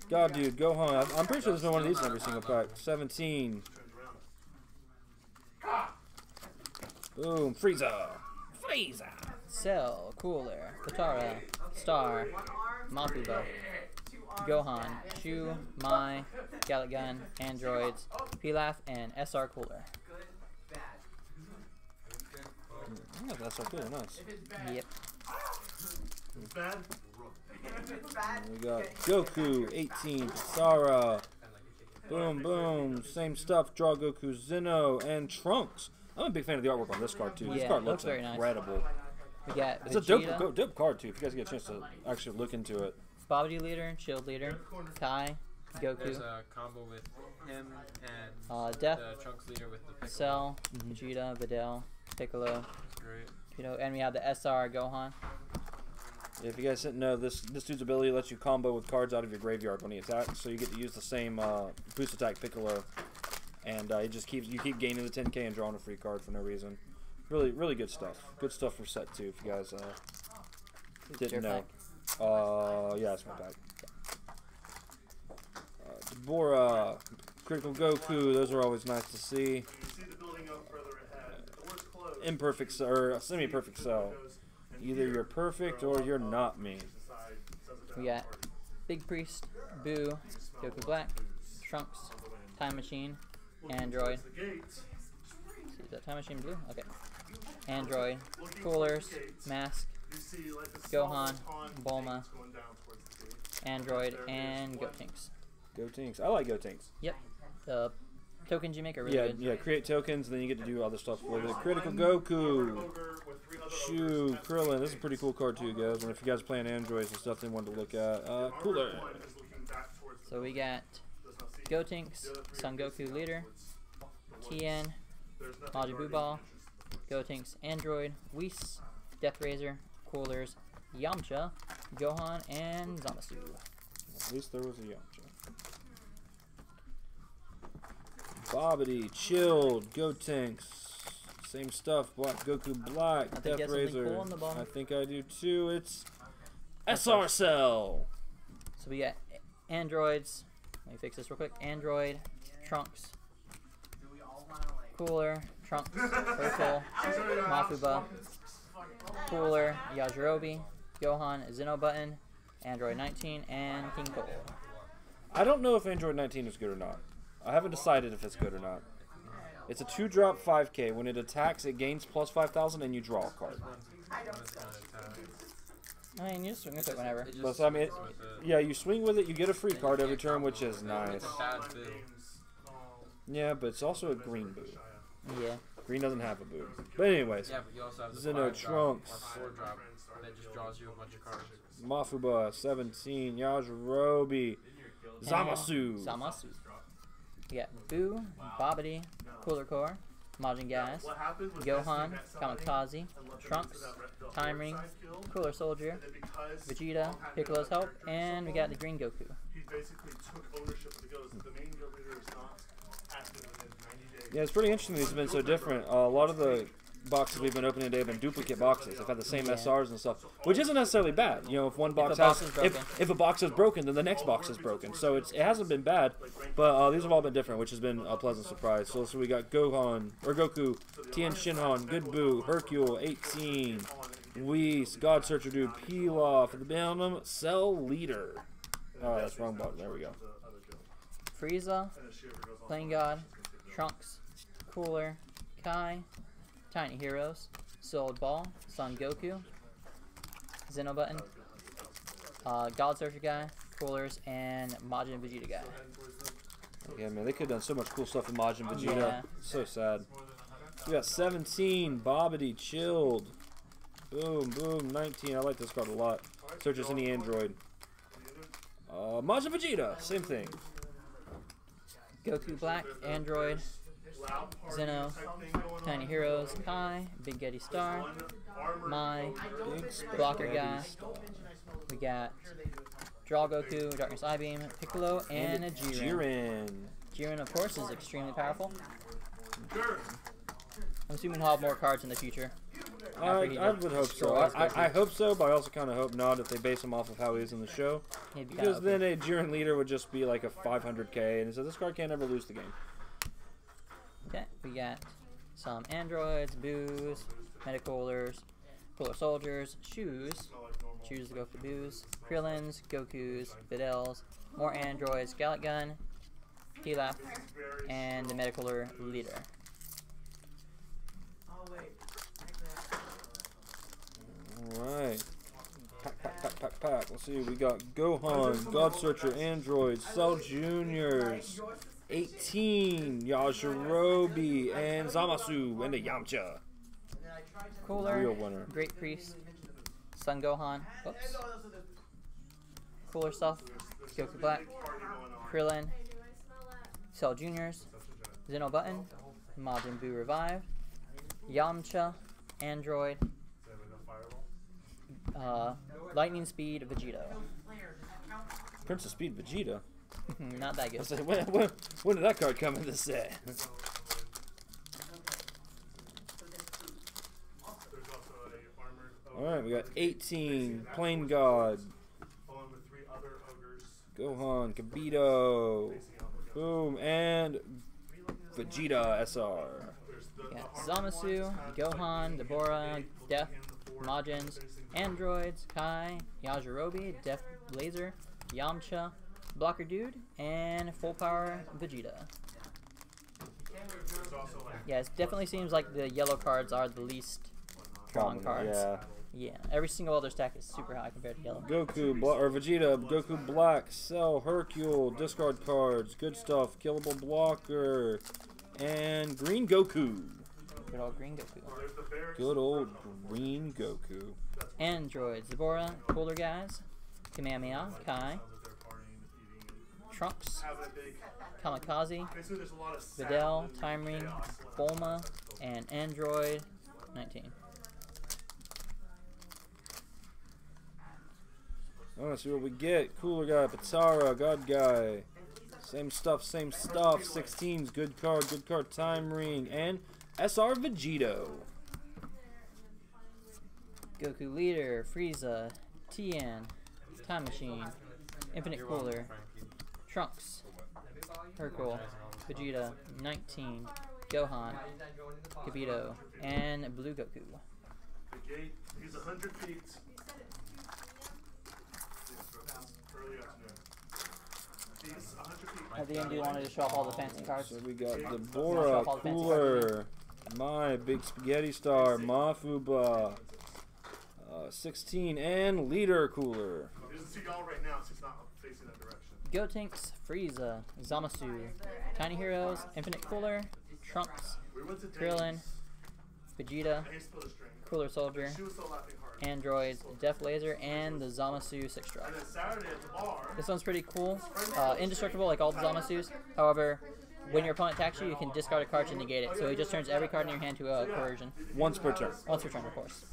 God, dude, Gohan. I'm pretty sure there's no one of these in every single pack. seventeen. Boom, Frieza. Frieza. Cell, Cooler, Patara, Star, Makuba, Gohan, Shu, Mai, Gallic Gun, Androids, Pilaf, and S R Cooler. Mm, that's so cool, nice. Yep. And we got Goku, eighteen, Patara. Boom, boom. Same stuff. Draw Goku, Zeno, and Trunks. I'm a big fan of the artwork on this card, too. This yeah, card looks, looks incredible. Nice. We got it's Vegeta. a dope, dope card, too, if you guys get a chance to actually look into it. Babidi leader, Shield leader, Kai, Goku. There's a combo with him and uh, Death, the Trunks leader with the Piccolo. Cell, mm-hmm. Vegeta, Videl, Piccolo. Great. You know, and we have the S R Gohan. If you guys didn't know, this this dude's ability lets you combo with cards out of your graveyard when he attacks, so you get to use the same uh, boost attack Piccolo. And uh, it just keeps you keep gaining the ten K and drawing a free card for no reason. Really, really good stuff. Good stuff for set two. If you guys uh, didn't know, uh, yeah, it's my pack. Uh, Deborah, Critical Goku. Those are always nice to see. Imperfect or semi-perfect cell. Either you're perfect or you're not me. We got Big Priest, Boo, Goku Black, Trunks, Time Machine, Android. Is that Time Machine blue? Okay. Android, Coolers, Mask, Gohan, Bulma, Android, and Gotenks. Gotenks. I like Gotenks. Yep. The tokens you make are really yeah, good. Yeah, create tokens, and then you get to do other stuff with it. Critical Goku. Shoo, Krillin. This is a pretty cool card, too, guys. And if you guys are playing Androids and stuff, they wanted to look at. Uh, cooler. So we got Gotenks, Son Goku leader, Tien, Majin Buu Ball, Gotenks, Android, Whis, Death Razor, Coolers, Yamcha, Gohan, and Zamasu. At least there was a Yamcha. Bobbity, Chilled, Gotenks, same stuff, Black Goku Black, Death Razor. Cool I think I do too. It's S R Cell. So we got Androids. Let me fix this real quick. Android, Trunks, Cooler, Trunks, Urkel, Makuba, Cooler, Yajirobe, Gohan, Zenobutton, Android nineteen, and King Cole. I don't know if Android nineteen is good or not. I haven't decided if it's good or not. It's a two-drop five K. When it attacks, it gains plus five thousand, and you draw a card. I mean, you swing with it whenever. It just, so, I mean, it, yeah, you swing with it. You get a free card every turn, which is nice. Yeah, but it's also a green boot. Yeah. Green doesn't have a boot. But anyways, yeah, but Zeno Trunks, Mafuba, seventeen, Yajirobe, Zamasu. Zamasu. Yeah, Boo, Bobbity, Cooler Core, Majin Gas, Gohan, Kamikaze, Trunks, Time Ring, Cooler Soldier, Vegeta, Piccolo's Help, and we got the Green Goku. He basically took ownership of the Goku. The main Goku leader is not active within ninety days. Yeah, it's pretty interesting that it's been so different. Uh, a lot of the boxes we've been opening today have been duplicate boxes. They've had the same yeah. S Rs and stuff, which isn't necessarily bad. You know, if one box, if has, box if, if a box is broken, then the next box is broken. So it's, it hasn't been bad, but uh, these have all been different, which has been a pleasant surprise. So, so we got Gohan or Goku, Tien Shinhan, Good Boo, Hercule, eighteen, Whis, God Searcher Dude, Pilaf, the Venom, Cell Leader. Oh, that's wrong box. There we go. Frieza, Plain God, Trunks, Cooler, Kai, Tiny Heroes, Solid Ball, Son Goku, Xenobutton, uh, God Searcher Guy, Coolers, and Majin Vegeta Guy. Yeah, man, they could have done so much cool stuff with Majin Vegeta. Yeah. So sad. We got seventeen, Bobbity, Chilled. Boom, boom, nineteen. I like this card a lot. Search as any android. Uh, Majin Vegeta, same thing. Goku Black, Android. Zeno, Tiny Heroes, Kai, Big Getty Star, Mai, Blocker Guy. We got Draw Goku, Darkness Eye Beam, Piccolo, and a Jiren. Jiren, of course, is extremely powerful. I'm assuming we'll have more cards in the future. I, I would hope so. I, I, I hope so, but I also kind of hope not if they base him off of how he is in the show. Be because then a Jiren leader would just be like a five hundred K, and so this card can't ever lose the game. Okay, we got some androids, boos, medicolers, cooler soldiers, shoes, shoes to go for boos, Krillins, Gokus, Videls, more androids, Gallic Gun, Pilaf, and the medicoler leader. Alright. Pack, pack, pack, pack, pack. Let's see, we got Gohan, God Searcher, Androids, Cell Juniors. eighteen, Yajirobe, and Zamasu, and a Yamcha. Cooler, real winner. Great Priest, Son Gohan, oops. Cooler stuff, Goku Black, Krillin, Cell Juniors, Xenobutton, Majin Buu Revived, Yamcha, Android, uh, Lightning Speed, Vegeta. Princess Speed, Vegeta? Not that good. Like, when, when, when did that card come in this set? Alright, we got eighteen, Plain God, Gohan, Kabito, boom, and Vegeta S R. Yeah, Zamasu, Gohan, Deborah, Death, Majins, Androids, Kai, Yajirobe, Death Laser, Yamcha, Blocker Dude, and Full Power Vegeta. Yeah, it definitely seems like the yellow cards are the least strong cards. Yeah. Yeah, every single other stack is super high compared to yellow. Goku, Bla or Vegeta, Goku Black, Cell, Hercule, discard cards, good stuff, killable blocker, and Green Goku. Good old Green Goku. Good old Green Goku. Androids, Zebora, Cooler Guys, Kamehameha, Kai, Trunks, Kamikaze, Videl, Time Ring, Bulma, and Android nineteen. I want to see what we get. Cooler Guy, Patara, God Guy. Same stuff, same stuff. sixteens, good card, good card, Time Ring, and S R Vegito. Goku Leader, Frieza, Tien, Time Machine, Infinite Cooler. Trunks, Hercule, Vegeta, nineteen, Gohan, Kabito, and Blue Goku. The gate is one hundred feet. At the end, you wanted to show off all the fancy cards. So we got Deborah, Cooler, My, Big Spaghetti Star, Mafuba, uh, Uh, sixteen and leader cooler. Oh, there's a seagull right now, so it's not facing that direction. Gotenks, Frieza, Zamasu, Tiny Heroes, Infinite Cooler, Trunks, Krillin, Vegeta, Cooler Soldier, Androids, Def Laser, and the Zamasu six drop. This one's pretty cool. Uh, indestructible like all the Zamasus. However, when your opponent attacks you, you can discard a card to negate it. So he just turns every card in your hand to a uh, coercion. Once per turn. Once per turn, of course.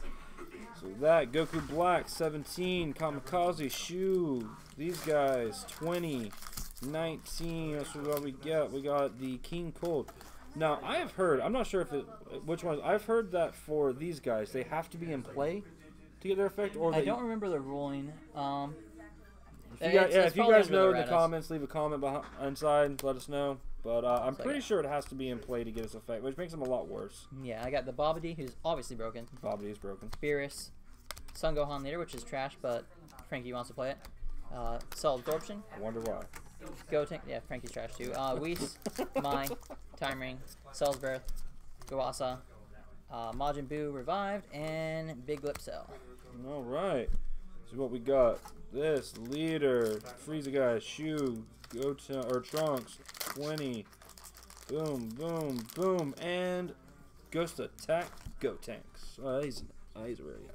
So that, Goku Black, seventeen, Kamikaze, Shu, these guys, twenty, nineteen, that's what we got. We got the King Cold. Now, I have heard, I'm not sure if it, which ones, I've heard that for these guys, they have to be in play to get their effect, or they... I don't remember the ruling. Um, if you, got, yeah, if you guys know in the comments, leave a comment behind, inside, let us know. But uh, I'm so, pretty yeah. sure it has to be in play to get its effect, which makes him a lot worse. Yeah, I got the Babidi, who's obviously broken. Babidi is broken. Beerus, Son Gohan leader, which is trash, but Frankie wants to play it. Uh, Cell Absorption. I wonder why. Goten, yeah, Frankie's trash too. Uh, Whis, Mai, Time Ring, Cell's Birth, Gawasa, uh, Majin Buu revived, and Big Lip Cell. All right. So what we got? This leader, Frieza guy, Shu, Goten, or Trunks. twenty, boom, boom, boom, and Ghost Attack Gotenks. Oh, he's, oh, he's really good.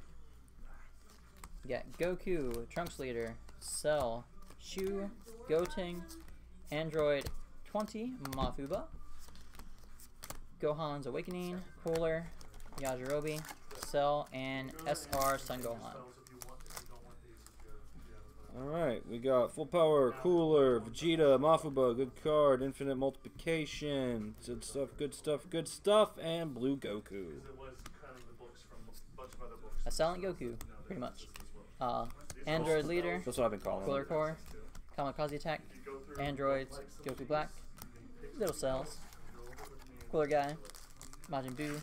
Yeah, Goku, Trunks leader, Cell, Shu, Goten, Android, twenty, Mafuba, Gohan's Awakening, Cooler, Yajirobe, Cell, and S R Son Gohan. Alright, we got Full Power, Cooler, Vegeta, Mafuba, good card, Infinite Multiplication, good stuff, good stuff, good stuff, and Blue Goku. A silent Goku, pretty much. Uh, Android leader, that's what I've been calling Cooler Core, Kamikaze Attack, Androids, Goku Black, Little Cells, Cooler Guy, Majin Buu,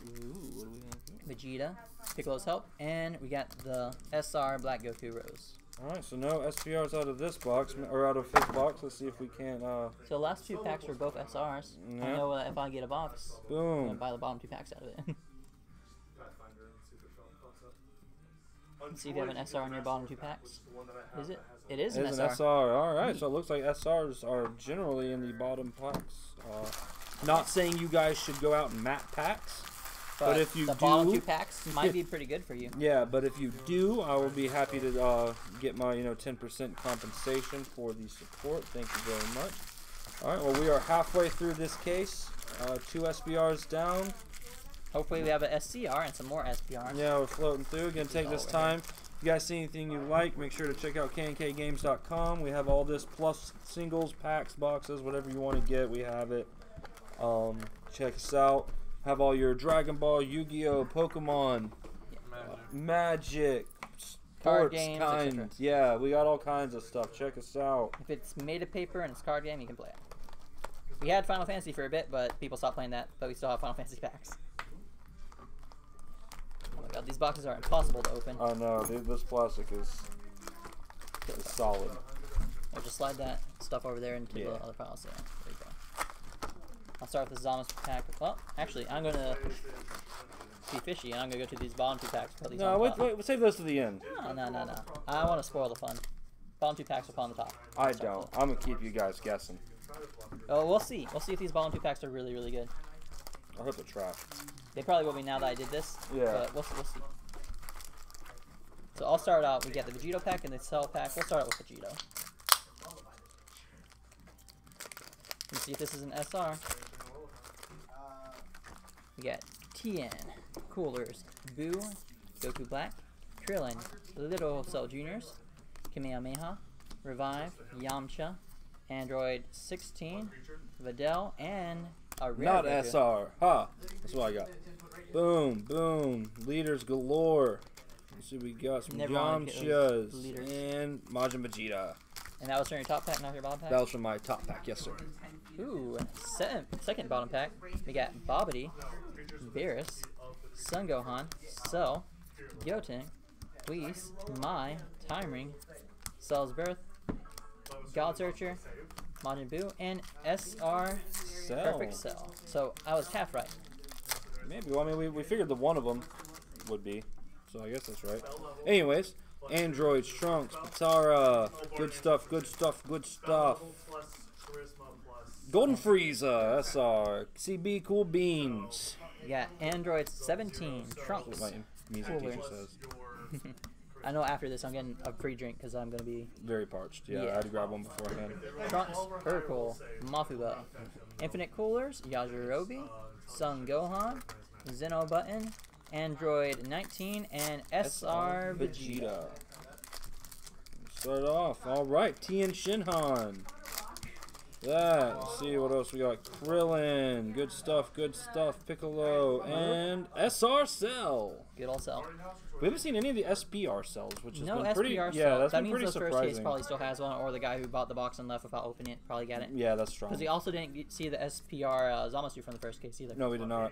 Vegeta, Piccolo's Help, and we got the S R Black Goku Rose. Alright, so no S P Rs out of this box, or out of his box. Let's see if we can't, uh... So the last two packs were both S Rs. Yeah. I know uh, if I get a box, boom, I'm going to buy the bottom two packs out of it. Let's see if you have an S R on your bottom two packs. Is it? It is an S R. It is an S R. Alright, so it looks like S Rs are generally in the bottom packs. Uh, not saying you guys should go out and map packs. But, but if you the do, bottom two packs might be pretty good for you. Yeah, but if you do, I will be happy to uh, get my you know ten percent compensation for the support. Thank you very much. All right, well we are halfway through this case. Uh, two S B Rs down. Hopefully we have an S C R and some more S B Rs. Yeah, we're floating through. Gonna take this time. If you guys see anything you like, make sure to check out K N K games dot com. We have all this plus singles, packs, boxes, whatever you want to get, we have it. Um, check us out. Have all your Dragon Ball, Yu-Gi-Oh, Pokemon, Magic, uh, Magic sports, card games, kinds. Yeah, we got all kinds of stuff. Check us out. If it's made of paper and it's a card game, you can play it. We had Final Fantasy for a bit, but people stopped playing that, but we still have Final Fantasy packs. Oh my god, these boxes are impossible to open. I know, dude, this plastic is, is solid. I'll just slide that stuff over there into yeah. the other piles. So there you go. I'll start with the Zamasu pack. Well, actually, I'm going to be fishy, and I'm going to go to these bottom two packs. These no, wait, wait, we'll save those to the end. No, no, no, no. I want to spoil the fun. Bottom two packs will fall on the top. I don't. I'm going to keep you guys guessing. Oh, we'll see. We'll see if these bottom two packs are really, really good. I hope they're trash. They probably will be now that I did this. Yeah. But we'll, we'll see. So I'll start out. We get the Vegito pack and the Cell pack. We'll start out with Vegito. Let's see if this is an S R. We got Tien, Coolers, Boo, Goku Black, Krillin, Little Cell Juniors, Kamehameha, Revive, Yamcha, Android sixteen, Videl, and a rare Not Goku. S R, ha! Huh. That's what I got. Boom, boom, leaders galore. Let's see, we got some Never Yamchas and Majin Vegeta. And that was from your top pack, not your bottom pack? That was from my top pack, yes sir. Ooh, second, second bottom pack, we got Babidi, Beerus, Son Gohan, Cell, Goten, Whis, Mai, Time Ring, Cell's Birth, God Searcher, Majin Buu, and S R Cell. Perfect Cell. So I was half right. Maybe. Well, I mean, we, we figured the one of them would be. so I guess that's right. Anyways, androids, trunks, Patara, good stuff, good stuff, good stuff. Golden Frieza, S R, C B, Cool Beans. You got androids seventeen, trunks. That's what my music teacher says. I know after this I'm getting a pre-drink because I'm going to be... very parched. Yeah, yeah, I had to grab one beforehand. Trunks, Hercule, Mafuba, Infinite Coolers, Yajirobe, Son Gohan, Zeno Button, Android nineteen, and S R Vegeta. Start off. Alright, Tien Shinhan. That. Let's see what else we got. Krillin. Good stuff, good stuff. Piccolo. And S R Cell. Good old Cell. We haven't seen any of the S P R cells, which is no, pretty... No, S P R yeah, cells. That's that been means the first case probably still has one, or the guy who bought the box and left without opening it probably got it. Yeah, that's strong. Because we also didn't see the S P R uh, Zamasu from the first case either. No, we did not.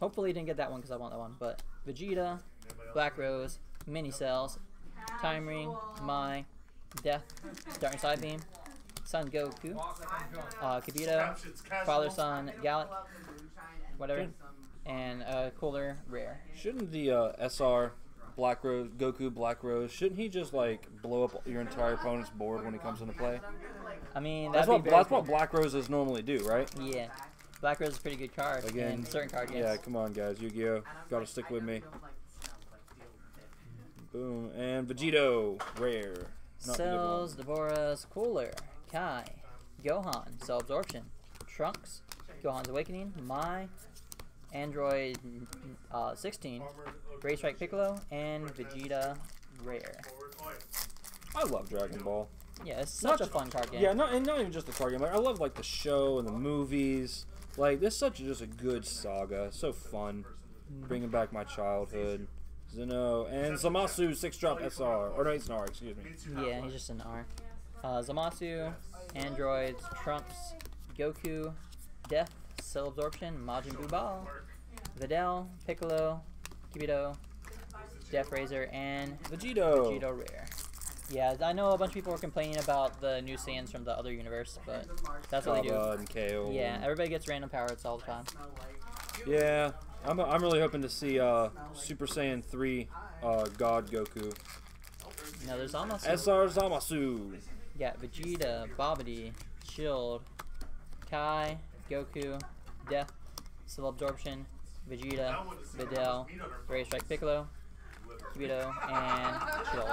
Hopefully you didn't get that one because I want that one. But Vegeta, Black Rose, Mini Cells, Time Ring, Mai, Death, Dark Side Beam, Son Goku, uh, Kabuto, Father Son Gallic, whatever, and uh, Cooler Rare. Shouldn't the uh, S R Black Rose, Goku Black Rose, shouldn't he just like blow up your entire opponent's board when he comes into play? I mean, that's what that's cool. What Black Roses normally do, right? Yeah. Black Rose is a pretty good card again, in certain card games. Yeah, come on, guys. Yu-Gi-Oh! Gotta stick with me. Boom. And Vegito. Rare. Not Cells, Devora's, Cooler, Kai, Gohan, Cell Absorption, Trunks, Gohan's Awakening, Mai, Android uh, sixteen, Ray Strike Piccolo, and Vegeta. Rare. I love Dragon Ball. Yeah, it's such not a fun card game. Yeah, not, and not even just the card game. Like, I love, like, the show and the movies. Like, this is such a, just a good saga. So fun. Bringing back my childhood. Zeno and Zamasu, six drop S R. Or no, it's an R, excuse me. Yeah, he's just an R. Uh, Zamasu, Androids, Trunks, Goku, Death, Cell Absorption, Majin Buu Ball, Videl, Piccolo, Kibido, Death Razor, and Vegito. Vegito Rare. Yeah, I know a bunch of people were complaining about the new Saiyans from the other universe, but that's what they do. And K O. Yeah, everybody gets random power-ups all the time. Yeah, I'm, I'm really hoping to see uh, Super Saiyan three uh, God Goku. No, there's Zamasu. S R Zamasu. Yeah, Vegeta, Babidi, Shield, Kai, Goku, Death, Cell Absorption, Vegeta, Videl, Ray Strike Piccolo, Kibido, and Shield.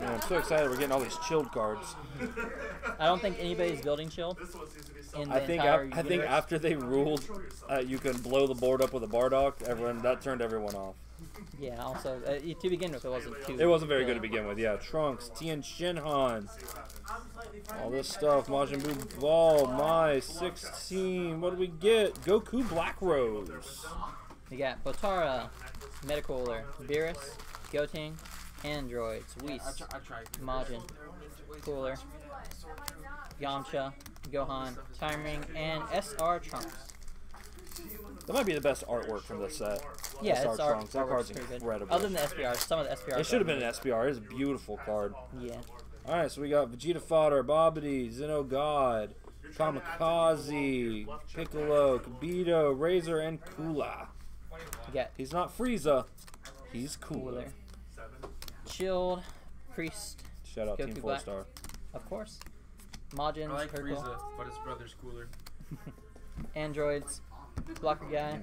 Man, I'm so excited we're getting all these chilled cards. I don't think anybody's building chilled. I think I, I think after they ruled uh, you can blow the board up with a Bardock, everyone that turned everyone off. Yeah, also uh, to begin with it wasn't too It wasn't very good to begin with. Yeah, Trunks, Tien Shinhan. All this stuff, Majin Buu Ball, Mai, sixteen. What do we get? Goku Black Rose. We got Botara, Metacolor, Beerus, Goten, Androids, Whis, Majin, Cooler, Yamcha, Gohan, Time Ring, and S R Trunks. That might be the best artwork from this set. Yeah, S R Trunks. That card's incredible. Other than the S B R, some of the S B R. It should have been an S B R. It's a beautiful card. Yeah. All right, so we got Vegeta Fodder, Babidi, Zeno God, Kamikaze, Piccolo, Kabuto, Razor, and Cooler. He's not Frieza. He's Cooler. Shield, Priest, shout out Goku Team Four Star. Of course. Majin, I like Frieza, but his brother's Cooler. Androids, Blocker Guy,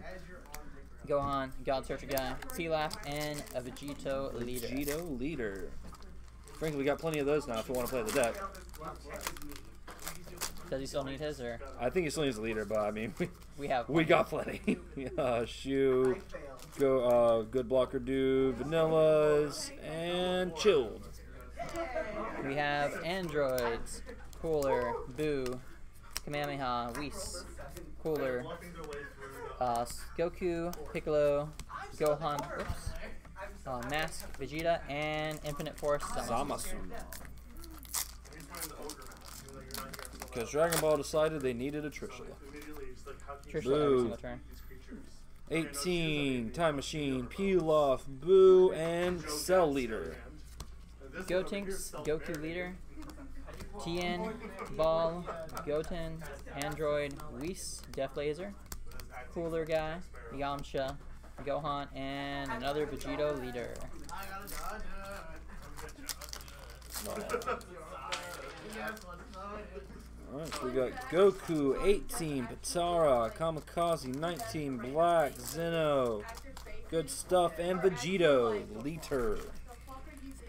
Gohan, God Searcher Guy, Pilaf, and a Vegito Leader. Vegito Leader. Frankly, we got plenty of those now if you want to play the deck. Does he still need his, or? I think he still needs the leader, but I mean, we we have plenty. We got plenty. uh, Shu, go, uh, good blocker, do vanillas and chilled. We have androids, Cooler, Boo, Kamehameha, Whis, Cooler, uh, Goku, Piccolo, Gohan, oops, uh, Mask, Vegeta, and Infinite Force Zamasu. Because Dragon Ball decided they needed a Trishula. Trishula every single turn. eighteen, Time Machine, Pilaf, Boo, and Cell Leader. Gotenks, Goku Leader, Tien, Ball, Goten, Android, Whis, Death Laser, Cooler Guy, Yamcha, Gohan, and another Vegito leader. Alright, so we got Goku eighteen, Patara, Kamikaze nineteen, Black, Zeno, good stuff, and Vegito leader.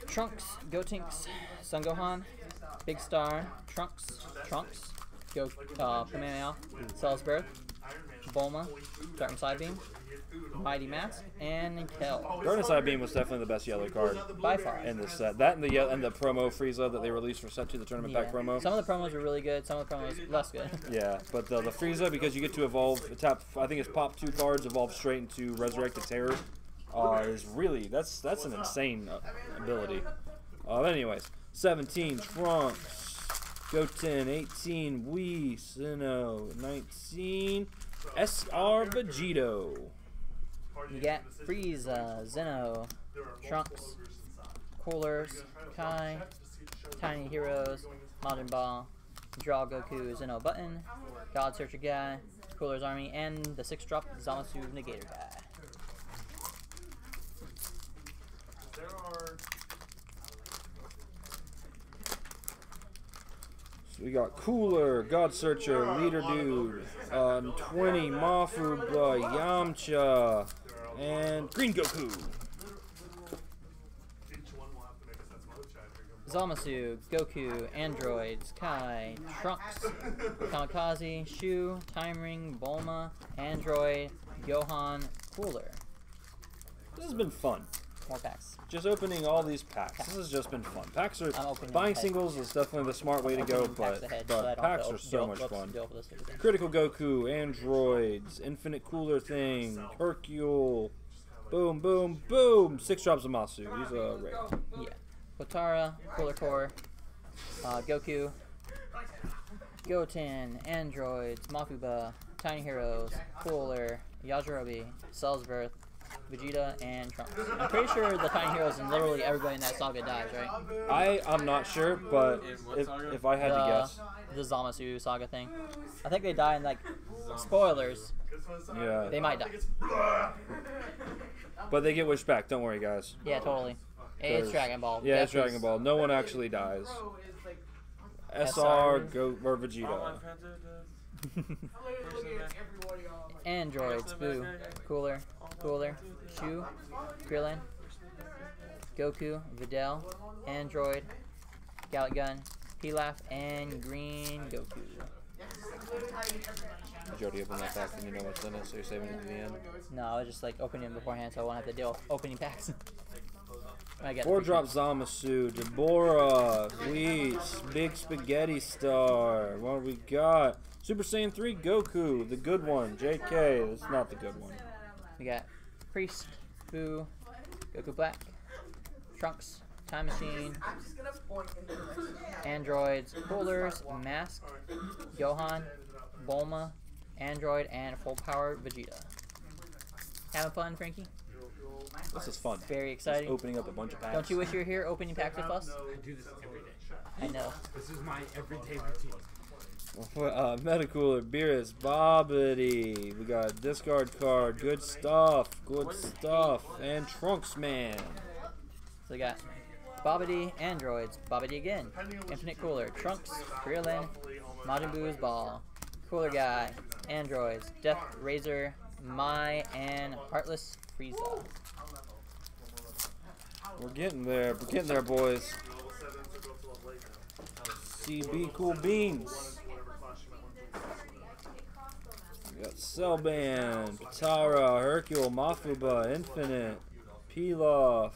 Trunks, Gotenks, Son Gohan, Big Star, Trunks, Trunks, Go, uh, Kamehameha, Cell's Birth, Bulma, Dragon Side Beam, Mighty Mask, and Kel. Dragon Side Beam was definitely the best yellow card by far in this set. That and the and the promo Frieza that they released for set two, the tournament yeah. pack promo. Some of the promos were really good, some of the promos less good. Yeah, but the, the Frieza, because you get to evolve tap, I think it's pop two cards, evolve straight into Resurrected Terror. Uh, is really that's that's an insane ability. Uh, anyways, seventeen Trunks, Goten, eighteen Whis, Sinnoh, nineteen S R Vegito. You get Frieza, Sinnoh, Trunks, Coolers, Kai, Tiny Heroes, Majin Ball, Draw Goku, Sinnoh Button, God Searcher Guy, Coolers Army, and the six drop Zamasu Negator Guy. So we got Cooler, God Searcher, Leader Dude, uh, twenty, Mafuba, Yamcha, and Green Goku. Zamasu, Goku, Androids, Kai, Trunks, Kamikaze, Shu, Time Ring, Bulma, Android, Gohan, Cooler. This has been fun. More packs. Just opening all these packs. packs. This has just been fun. Packs are buying singles is definitely the smart way to go, but, packs, but so packs are so much fun. Critical Goku, Androids, Infinite Cooler Thing, Hercule, boom, boom, boom. Six drops of Masu. He's a uh, rare. Yeah. Potara, Cooler Core, uh, Goku, Goten, Androids, Makuba, Tiny Heroes, Cooler, Yajirobe, Cell's Birth, Vegeta, and Trunks. I'm pretty sure the Tiny Heroes and literally everybody in that saga dies, right? I, I'm not sure, but if, if I had the, to guess. The Zamasu saga thing. I think they die in, like, spoilers. Yeah. They might die. But they get wished back, don't worry, guys. Yeah, totally. It's Dragon Ball. Yeah, Death it's Dragon Ball. No one actually dies. S R, Go, or Vegeta. Androids, Boo, Cooler, Cooler, Shu, Krillin, Goku, Videl, Android, Gallic Gun, Pilaf, and Green Goku. Did you already open that pack and you know what's in it, so you're saving it to the end? No, I was just like opening it beforehand so I won't have to deal with opening packs. Four drop Zamasu, Deborah, Whis, Big Spaghetti Star. What we got? Super Saiyan three Goku, the good one. J K, that's not the good one. We got Priest, Boo, Goku Black, Trunks, Time Machine, Androids, Coolers, Mask, Gohan, Bulma, Android, and Full Power Vegeta. Having fun, Frankie? This is fun. Very exciting. Just opening up a bunch of packs. Don't you wish you were here opening packs with us? I do this every day. I know. This is my everyday routine. uh, Metacooler, Beerus, Bobbity. We got discard card. Good stuff. Good stuff. And Trunks Man. So we got Bobbity, Androids, Bobbity again. Infinite Cooler, Trunks, Krillin, Majin Boo's Ball, Cooler Guy, Androids, Death Razor, Mai, and Heartless Frieza. We're getting there. We're getting there, boys. C B Cool Beans. We got Cellban, Patara, Hercule, Mafuba, Infinite, Pilaf,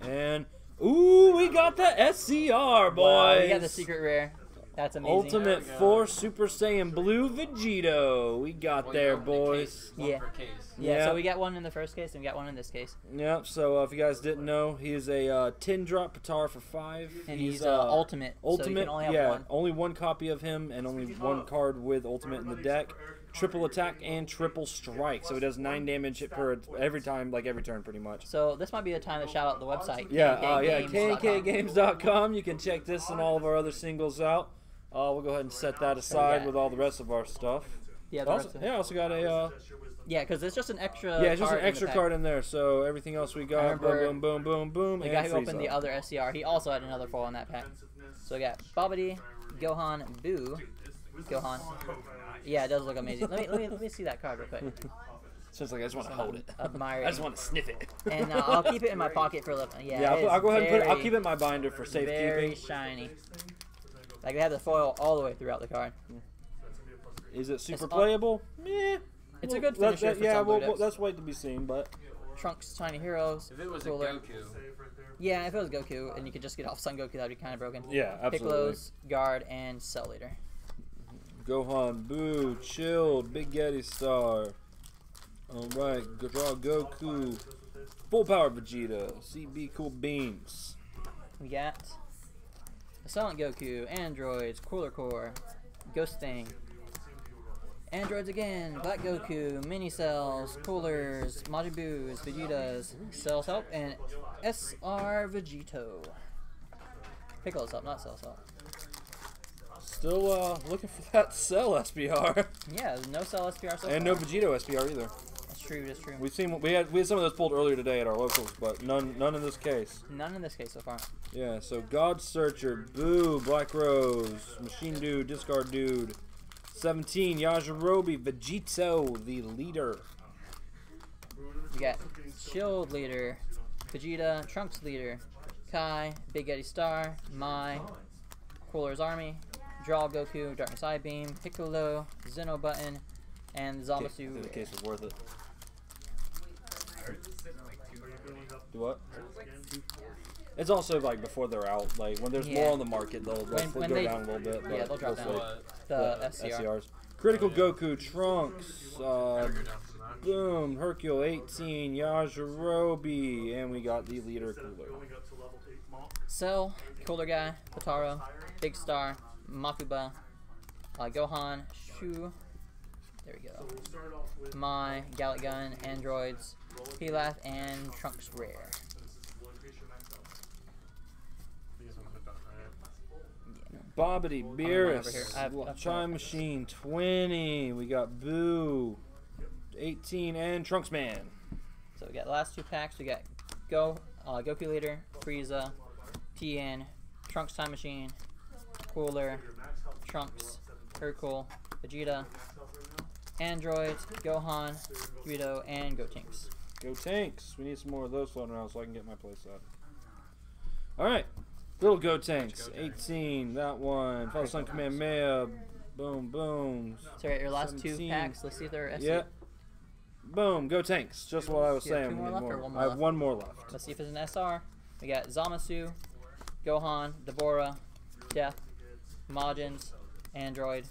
and... Ooh, we got the S C R, boys! Wow, we got the secret rare. That's amazing. Ultimate four Super Saiyan Blue Vegito. We got well, there, boys. The yeah. yeah. Yeah, so we got one in the first case and we got one in this case. Yep, so uh, if you guys didn't know, he is a uh, ten drop Patara for five. And he's, he's uh, ultimate. Ultimate, so you can only have yeah. One. Only one copy of him and only one card with ultimate in the deck. Triple attack and triple strike, so it does nine damage hit per every time, like every turn, pretty much. So this might be the time to shout out the website. Yeah, K K uh, yeah, K K games dot com. You can check this and all of our other singles out. Uh, we'll go ahead and set that aside with all the rest of our stuff. Yeah, also, yeah, I also got a. Uh, yeah, because it's just an extra. Yeah, it's just an extra in card in there. So everything else we got, boom, boom, boom, boom, boom. The guy who opened the other S C R, he also had another foil in that pack. So we got Babidi, Gohan, Boo, Gohan. Yeah, it does look amazing. Let me let me let me see that card real quick. Sounds like I just want to hold it. Admire it. I just want to sniff it. And uh, I'll keep it in my pocket for a little. Yeah, yeah I'll, I'll go ahead very, and put it. I'll keep it in my binder for safekeeping. Very shiny. Like they have the foil all the way throughout the card. Yeah. Is it super it's playable? Meh. It's well, a good finisher that, that, for yeah, some well, well, that's wait to be seen, but... Trunks, Tiny Heroes. If it was cooler. a Goku. Yeah, if it was Goku, and you could just get off Son Goku, that would be kind of broken. Yeah, absolutely. Piccolo's, Guard, and Cell Leader. Gohan, Boo, Chill, Big Getty Star. Alright, draw Goku. Full Power Vegeta. C B Cool Beans. We got... Silent Goku, Androids, Cooler Core, Ghost Thing. Androids again, Black Goku, Mini Cells, Coolers, Majin Boos, Vegetas, Cells Help, and S R Vegito. Piccolo's Help, not Cells Help. Still uh, looking for that Cell S P R. Yeah, there's no Cell S P R so and far. No Vegito S P R either. That's true, that's true. We've seen we had we had some of those pulled earlier today at our locals, but none none in this case. None in this case so far. Yeah, so God Searcher, Boo, Black Rose, Machine Dude, Discard Dude. seventeen, Yajirobe, Vegito, the leader. We got Chilled Leader, Vegeta, Trunks Leader, Kai, Big Eddie Star, Mai, Cooler's Army, Draw Goku, Darkness Eye Beam, Piccolo, Zeno Button, and Zamasu. In the case was worth it. Do what? It's also like before they're out, like when there's yeah. more on the market, they'll, they'll when, when go they, down a little bit. Yeah, they'll drop down the, the S C R. S C Rs. Critical Goku, Trunks, uh, Boom, Hercule, eighteen, Yajirobe, and we got the leader Cooler. Cell, Cooler Guy, Pataro, Big Star, Makuba, uh, Gohan, Shu, there we go, Mai, Gallic Gun, Androids, Pilaf, and Trunks Rare. Bobbity, Beerus, I've, Chime Machine, twenty, we got Boo, eighteen, and Trunks Man. So we got the last two packs, we got Go, uh, Goku Leader, Frieza, P N, Trunks Time Machine, Cooler, Trunks, Hercule, Vegeta, Android, Gohan, Guido, and Gotenks. Gotenks, we need some more of those floating around so I can get my playset. Alright. Little Gotenks, eighteen, that one. Father Son Kamehameha, boom, boom. Sorry, your last seventeen. Two packs, let's see if they're S C. Yep. Boom, Gotenks, just what I was saying. Two more left more. Or one more I have left? One more left. Let's see if it's an S R. We got Zamasu, Gohan, Deborah, Death, Majins, Android,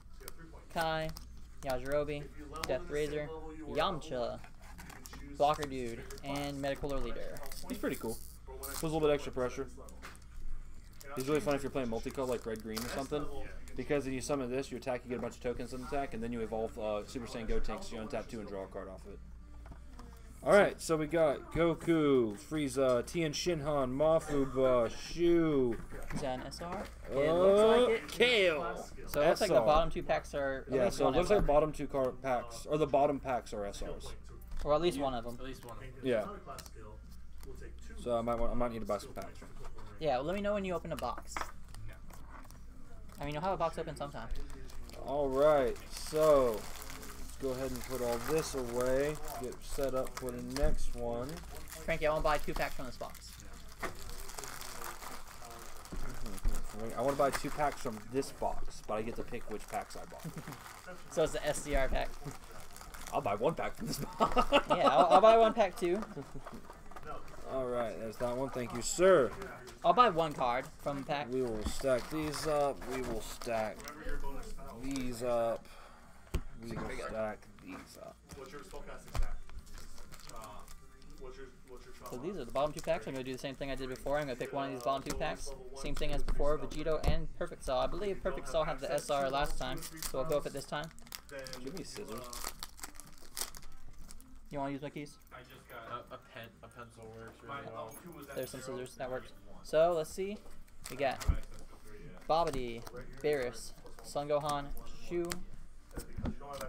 Kai, Yajirobe, Death Razor, Yamcha, Blocker Dude, and Metacooler Leader. He's pretty cool. Puts a little bit extra pressure. It's really fun if you're playing multicolor like red green or something, because when you summon this, you attack, you get a bunch of tokens on attack, and then you evolve uh, Super Saiyan Gotenks. So you untap two and draw a card off of it. All right, so we got Goku, Frieza, Tien Shinhan, Mafuba, Shu. Is that an S R? Uh, it looks like it. Kale. So it looks S R. Like the bottom two packs are. Yeah, so it looks S R. Like bottom two card packs or the bottom packs are S Rs. Or at least one of them. At least one. Of them. Yeah. So I might want, I might need to buy some packs. Yeah, well, let me know when you open a box. I mean, you'll have a box open sometime. Alright, so let's go ahead and put all this away. Get set up for the next one. Frankie, I want to buy two packs from this box. I want to buy two packs from this box, but I get to pick which packs I bought. So it's the S C R pack. I'll buy one pack from this box. Yeah, I'll, I'll buy one pack too. Alright, there's that one. Thank you, sir. I'll buy one card from the pack. We will stack these up. We will stack these up. We will stack these up. So these are the bottom two packs. I'm going to do the same thing I did before. I'm going to pick one of these bottom two packs. Same thing as before, Vegito and Perfect Cell. I believe Perfect Cell had the S R last time, so I'll go with it this time. Give me scissors. You want to use my keys? I just got a, a pen. A pencil works really well. There's some scissors. That works. So, let's see. We got Babidi, Beerus, Son Gohan, Shu,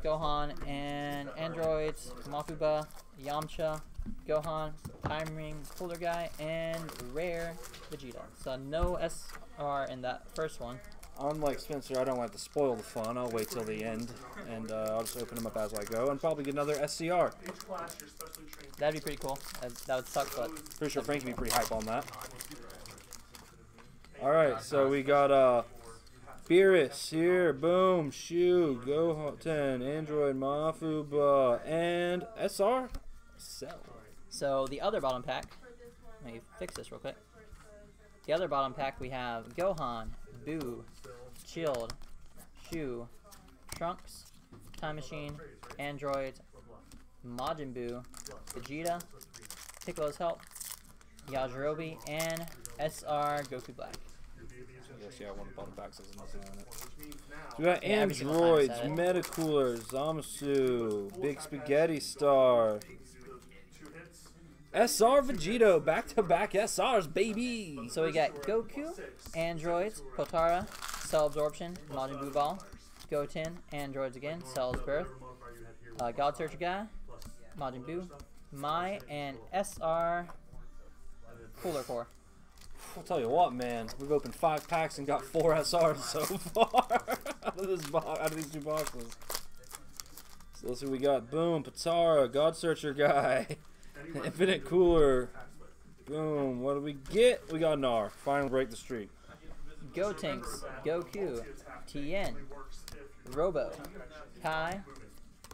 Gohan and androids, Mafuba, Yamcha, Gohan, Time Ring, Cooler Guy, and Rare Vegeta. So no S R in that first one. Unlike Spencer, I don't like to spoil the fun. I'll wait till the end, and uh, I'll just open them up as I go, and probably get another S C R. That'd be pretty cool. That'd, that would suck, but... Pretty sure Frank would be pretty hype on that. Alright, so we got... Uh, Beerus, here, boom, Shoo, Goten, Android, Mafuba, and S R. Cell. So the other bottom pack, let me fix this real quick. The other bottom pack we have Gohan, Boo, Chilled, Shoo, Trunks, Time Machine, Android, Majin Buu, Vegeta, Piccolo's Help, Yajirobe, and S R Goku Black. Yes, yeah, one of the bottom packs has nothing on it. So we got yeah, androids, Metacoolers, Zamasu, Big Spaghetti Star, S R Vegito, back-to-back S Rs, baby! So we got Goku, Androids, Potara, Cell Absorption, Majin Buu Ball, Goten, Androids again, Cell's Birth, uh, God Searcher Guy, Majin Buu, Mai, and S R Cooler Core. I'll tell you what, man. We've opened five packs and got four S Rs so far out of this box, out of these two boxes. So let's see what we got. Boom, Potara, God Searcher Guy, Infinite Cooler. Boom. What do we get? We got Gnar. Finally break the streak. Gotenks, Goku, Tien, Robo, Kai,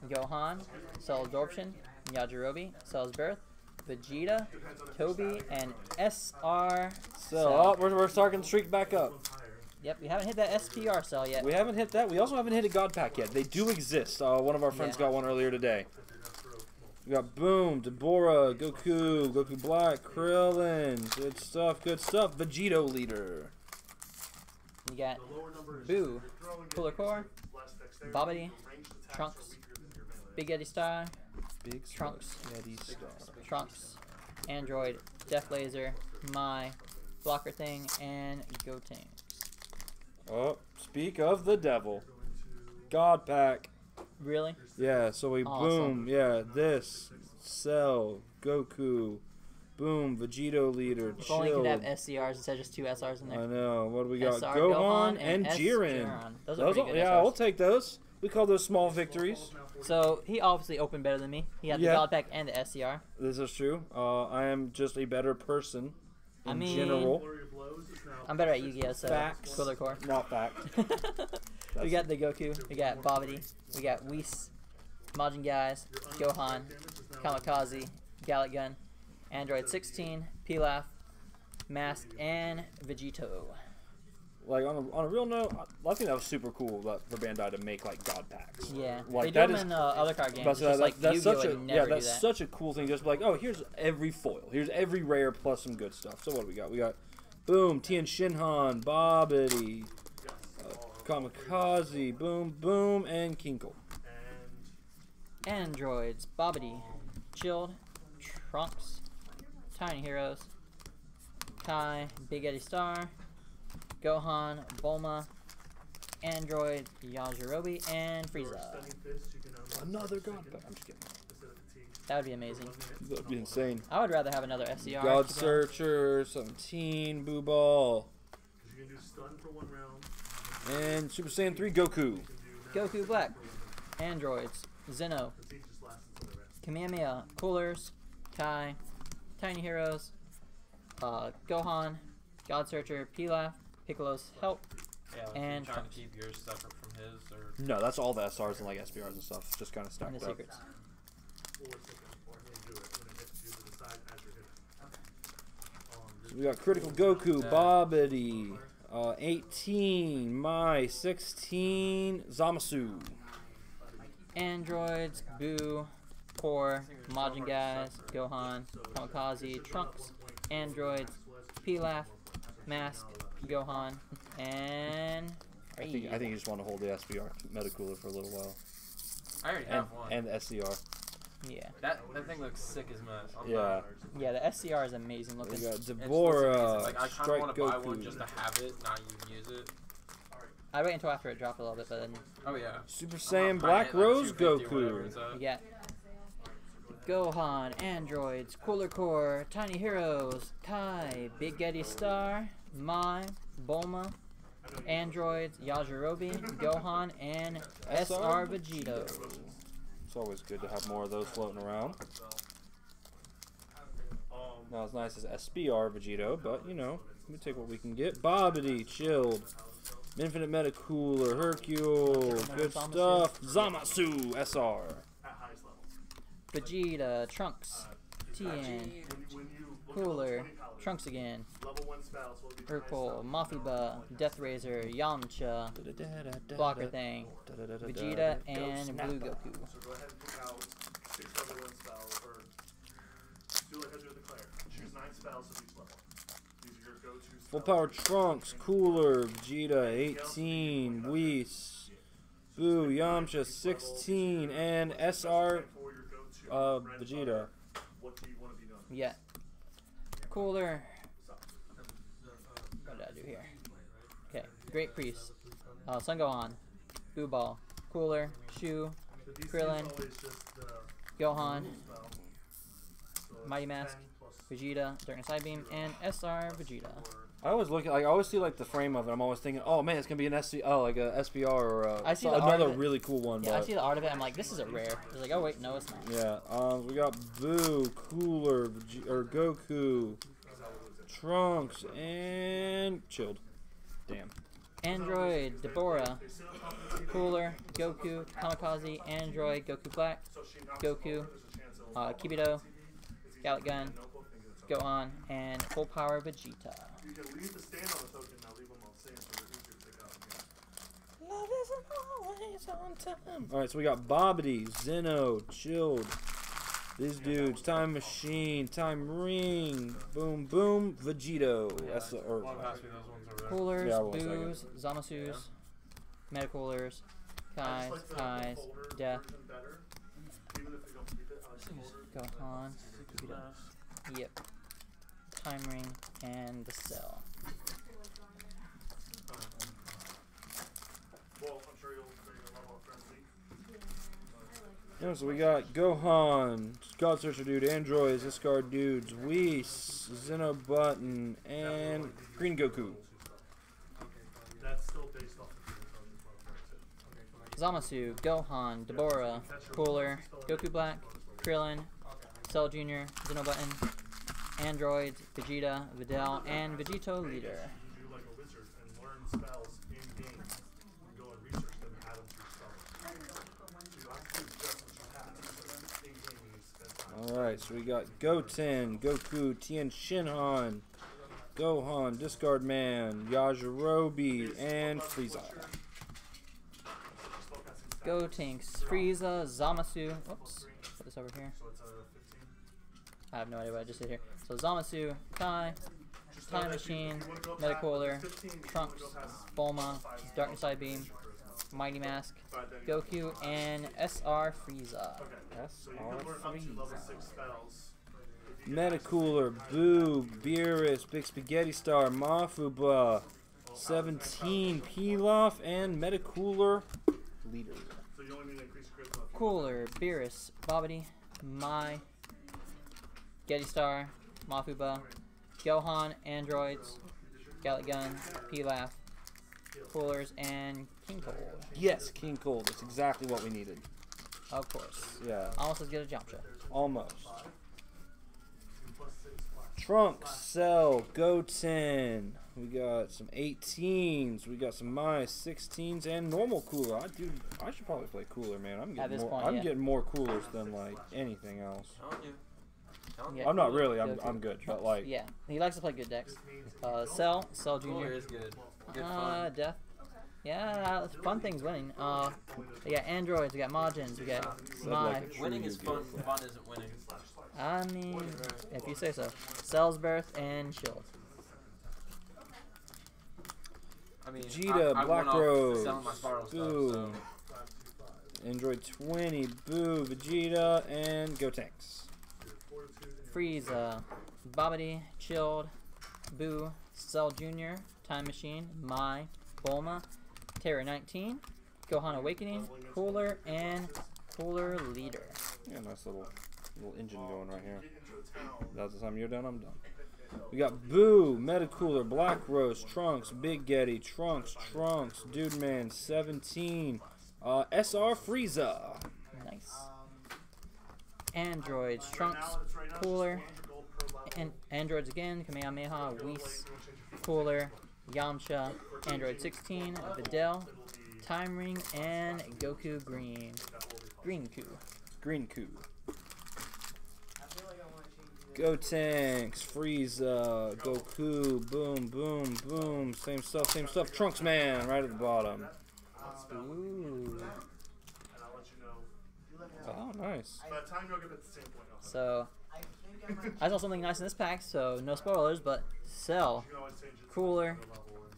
Gohan, Cell Absorption, Yajirobe, Cell's Birth, Vegeta, Toby, and S R. So oh, we're, we're starting to streak back up. Yep, we haven't hit that S P R cell yet. We haven't hit that. We also haven't hit a God Pack yet. They do exist. Uh, one of our friends yeah. got one earlier today. We got Boom, Deborah, Goku, Goku Black, Krillin. Good stuff, good stuff. Vegito Leader. We got Boo, Cooler Core, Bobbity, Trunks, Big Eddie Star, Big Trunks, Trunks, Android, Death Laser, Mai, Blocker Thing, and Gotenks. Oh, speak of the devil. God Pack. Really? Yeah, so we awesome. Boom, yeah, this, Cell, Goku, Boom, Vegito Leader, If Chilled. Only could have S C Rs instead of just two S Rs in there. I know, what do we got? S R, Gohan, Gohan and, and Jiren. Those are those pretty good Yeah, S Rs. We'll take those. We call those small victories. So, he obviously opened better than me. He had the yeah. God Pack and the S C R. This is true. Uh, I am just a better person in I mean, general. I'm better at Yu-Gi-Oh, so facts. Cooler Core. Not fact. We got the Goku. We got Bobbity. We got Whis, Majin Guys, Gohan, Kamikaze, Gallic Gun, Android sixteen, Pilaf, Mask, and Vegito. Like, on a, on a real note, I think that was super cool that, for Bandai to make, like, God Packs. Yeah, like, they do that them is, in uh, other card games. That's, just, that, like, that's such a, yeah, that's that. such a cool thing. Just like, oh, here's every foil. Here's every rare plus some good stuff. So what do we got? We got, boom, Tien Shinhan, Bobbity, uh, Kamikaze, Boom, Boom, and Kinkle. Androids, Bobbity, Chilled, Trunks, Tiny Heroes, Kai, Big Eddie Star, Gohan, Bulma, Android, Yajirobe, and Frieza. Another God Pack. I'm just kidding. That would be amazing. That would be insane. I would rather have another S C R. God Searcher, seventeen, Buu Ball. And Super Saiyan three, Goku. Goku Black. Androids, Zeno, Kamehameha, Coolers, Kai, Tiny Heroes, uh, Gohan, God Searcher, Pilaf, Piccolo's Help, yeah, like and trying to keep yours separate from his. Or no, that's all the S Rs and like S P Rs and stuff. Just kind of stacked and the up. Secrets. So we got Critical Goku, Bobbity, uh, eighteen, Mai, sixteen, Zamasu, Androids, Boo, Core, Majin Guys, Gohan, Kamikaze, Trunks, Androids, Pilaf, Mask, Gohan, and I think I think you just want to hold the S B R Metacooler for a little while. I already and, have one. And the S C R. Yeah. That that thing looks sick as much. I'm yeah. Yeah, the S C R is amazing looking. We got Deborah. Like, I kind of want to buy one just to have it, not even use it. I wait until after it dropped a little bit, but then. Oh yeah. Super Saiyan Black Rose Goku. Yeah. Gohan, Androids, Cooler Core, Tiny Heroes, Kai, Big Getty Star, Mai, Bulma, Androids, Yajirobe, Gohan, and S R Vegito. It's always good to have more of those floating around. Not as nice as S B R Vegito, but you know, we take what we can get. Bobbity, Chilled, Infinite Metacooler, Hercule, good stuff. Zamasu, S R. Vegeta, Trunks, Tien, Cooler, Trunks again, Urkel, Mafiba, Deathraiser, Yamcha, Blocker Thing, Vegeta, and Blue Goku. Full Power Trunks, Cooler, Vegeta, eighteen, Whis, Boo, Yamcha, sixteen, and S R. Uh, Vegeta. Yeah. Cooler. What did I do here? Okay. Great Priest. Uh, Sun Gohan. Boo Ball. Cooler. Shu. Krillin. Gohan. Mighty Mask. Vegeta. Darkness Side Beam. And S R Vegeta. I always look at, like, I always see like the frame of it. I'm always thinking, oh man, it's gonna be an S C, oh, like a S B R or a, I see so, another really cool one. Yeah, but I see the art of it. I'm like, this is a rare. It's like, oh wait, no, it's not. Yeah, um, we got Boo, Cooler, or Goku, Trunks, and Chilled. Damn. Android, Deborah, Cooler, Goku, Kamikaze, Android, Goku Black, Goku, uh, Kibido, Gallic Gun, Gohan, and Full Power Vegeta. You can leave the stand on the token, now leave them on the stand so they're easier to pick up. Yeah. Love isn't always on time. Alright, so we got Bobbity, Zeno, Chilled, these dudes, Time Machine, Time Ring, Boom Boom, Vegito. Yeah, that's the Earth. Coolers, yeah, Boos, Zamasus, yeah. Metacoolers, Kais, like Kais, Death. Gohan, Vegeta. Yep. Time Ring, and the Cell. Yeah, so we got Gohan, God Searcher Dude, Androids, Discard Dudes, Whis, Xenobutton, and Green Goku. Zamasu, Gohan, Deborah, Cooler, Goku Black, Krillin, Cell Junior, Xenobutton, Androids, Vegeta, Videl, and Vegito Leader. Alright, so we got Goten, Goku, Tien Shinhan, Gohan, Discard Man, Yajirobe, and Frieza. Gotenks, Frieza, Zamasu. Oops, put this over here. I have no idea what I just did here. So Zamasu, Kai, Time Machine, Metacoiler, Trunks, Bulma, Darkness Side Beam, Mighty Mask, Goku, and S R Frieza. S R Frieza. Metacoiler, Boo, Beerus, Big Spaghetti Star, Mafuba, seventeen, Pilaf, and Metacoiler Leader. Cooler, Beerus, Bobbity, Mai, Getty Star, Mafuba, Gohan, Androids, Gallic Gun, Pilaf, Coolers, and King Cold. Yes, King Cold. That's exactly what we needed. Of course. Yeah. Almost as good as Yamcha. Almost. Trunks, Cell, Goten. We got some eighteens. We got some my sixteens and normal Cooler. I do. I should probably play Cooler, man. I'm getting more. Point, I'm yeah. getting more Coolers than like anything else. Yeah, I'm not really. I'm, I'm good, but like. Yeah, he likes to play good decks. Uh, Cell, Cell Junior Cooler is good. Good fun. Uh, Death. Yeah, fun things winning. Uh, we got Androids, we got Majins, we got Mai. Winning is fun. Fun isn't winning. I mean, if you say so. Cell's Birth and Shield. I mean, Vegeta, Black Rose, Boo, so. Android twenty, Boo, Vegeta, and Gotenks. Frieza, Bobbity, Chilled, Boo, Cell Junior, Time Machine, Mai, Bulma, Terra nineteen, Gohan Awakening, Cooler, and Cooler Leader. Yeah, nice little little engine going right here. That's the time you're done, I'm done. We got Boo, Metacooler, Black Rose, Trunks, Big Getty, Trunks, Trunks, Dude Man, seventeen, uh, S R Frieza. Nice. Androids, Trunks, Cooler, and Androids again, Kamehameha, Whis, Cooler, Yamcha, Android sixteen, Videl, Time Ring, and Goku Green. Green-Ku. Green-Ku. Gotenks, Frieza, Goku, boom, boom, boom. Same stuff, same stuff. Trunks Man, right at the bottom. Ooh. Oh, nice. So, I saw something nice in this pack, so no spoilers, but Cell, Cooler,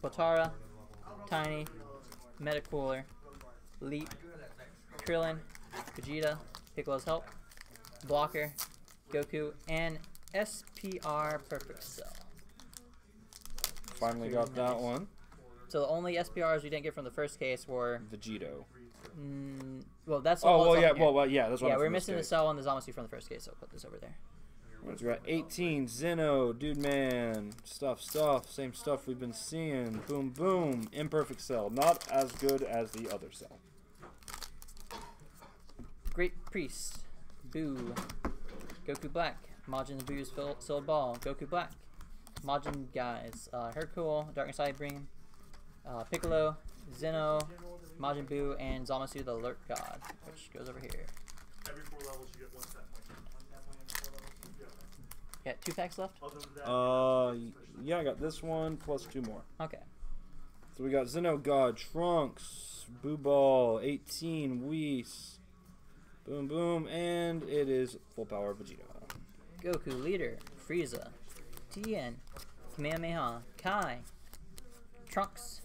Potara, Tiny, Metacooler, Leap, Krillin, Vegeta, Piccolo's Help, Blocker, Goku, and S P R Perfect Cell. Finally got that one. So the only S P Rs we didn't get from the first case were Vegito. Mm, well, that's oh well, yeah, well, well, yeah, that's yeah. We're missing the Cell and the Zamasu from the first case, so I'll put this over there. We got eighteen, Zeno, Dude Man, stuff, stuff, same stuff we've been seeing. Boom, boom, Imperfect Cell, not as good as the other Cell. Great Priest, Boo, Goku Black, Majin Buu's Silver Ball, Goku Black, Majin Guys, uh, Hercule, Darkness Sidebream, uh, Piccolo, Zeno, Majin Buu, and Zamasu the Lurk God, which goes over here. Every four levels you get one step point. Got two packs left? Uh, yeah, I got this one plus two more. Okay. So we got Zeno God, Trunks, Boo Ball, eighteen, Whis, boom, boom, and it is full power Vegeta. Goku Leader, Frieza, Tien, Kamehameha, Kai, Trunks,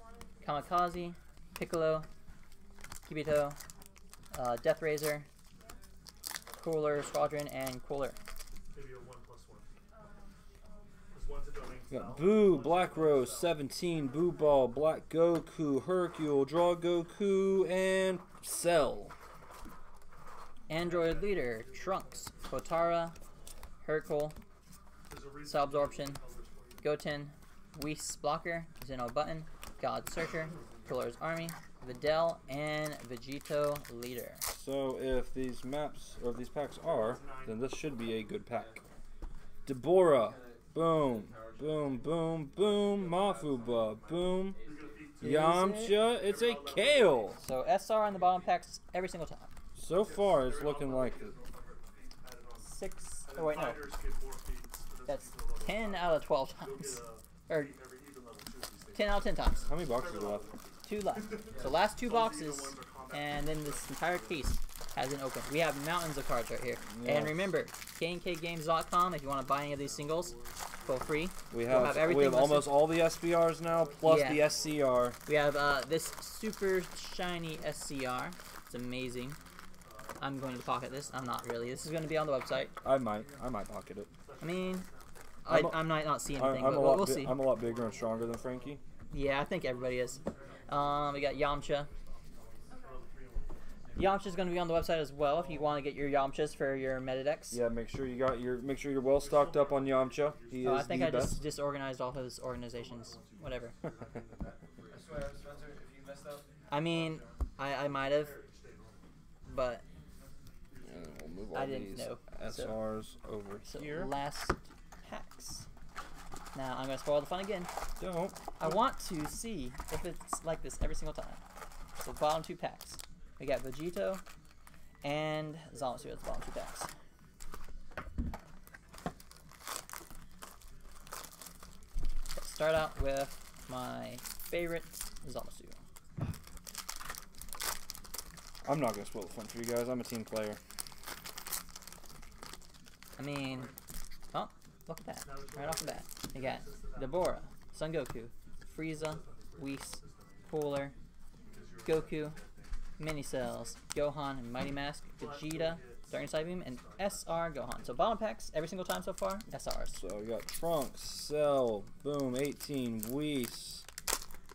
Kamikaze, Piccolo, Kibito, uh, Death Razor, Cooler Squadron, and Cooler. We got Boo, Black Rose, seventeen, Boo Ball, Black Goku, Hercule, Draw Goku, and Cell. Android Leader, Trunks, Potara, Hercule, Cell Absorption, Goten, Whis Blocker, Zeno Button, God Searcher, Pillar's Army, Videl, and Vegito Leader. So if these maps, or if these packs are, then this should be a good pack. Deborah, boom, boom, boom, boom, Mafuba, boom, Yamcha, it's a Kale. So S R on the bottom packs every single time. So far it's looking like six, oh wait, no. That's ten out of twelve times. Or ten out of ten times. How many boxes are left? Two left. So last two boxes, and then this entire case hasn't opened. We have mountains of cards right here. Yes. And remember, K N K Games dot com, if you want to buy any of these singles, feel free. We have, we'll have everything. We have almost all the S B Rs now, plus yeah. the S C R. We have uh, this super shiny S C R. It's amazing. I'm going to pocket this. I'm not really. This is going to be on the website. I might. I might pocket it. I mean, I, I'm, a, I might not see anything, I'm, I'm but we'll, we'll see. I'm a lot bigger and stronger than Frankie. Yeah, I think everybody is. Um, we got Yamcha. Yamcha's going to be on the website as well if you want to get your Yamchas for your Metadex. Yeah, make sure you got your make sure you're well stocked up on Yamcha. He oh, is I think the I best. Just disorganized all his organizations. Whatever. I mean, I I might have, but and we'll move all I didn't these know. S Rs so, over so here. Last packs. Now I'm gonna spoil the fun again. Don't. I want to see if it's like this every single time. So bottom two packs. We got Vegito and Zamasu at the bottom two packs. Let's start out with my favorite Zamasu. I'm not gonna spoil the fun for you guys. I'm a team player. I mean, oh, look at that! Right off the bat, we got Deborah, Son Goku, Frieza, Whis, Cooler, Goku, Mini Cells, Gohan, Mighty Mask, Vegeta, Darkness Sidebream, and S R Gohan. So bottom packs every single time so far. S Rs. So we got Trunks, Cell, boom, eighteen, Whis,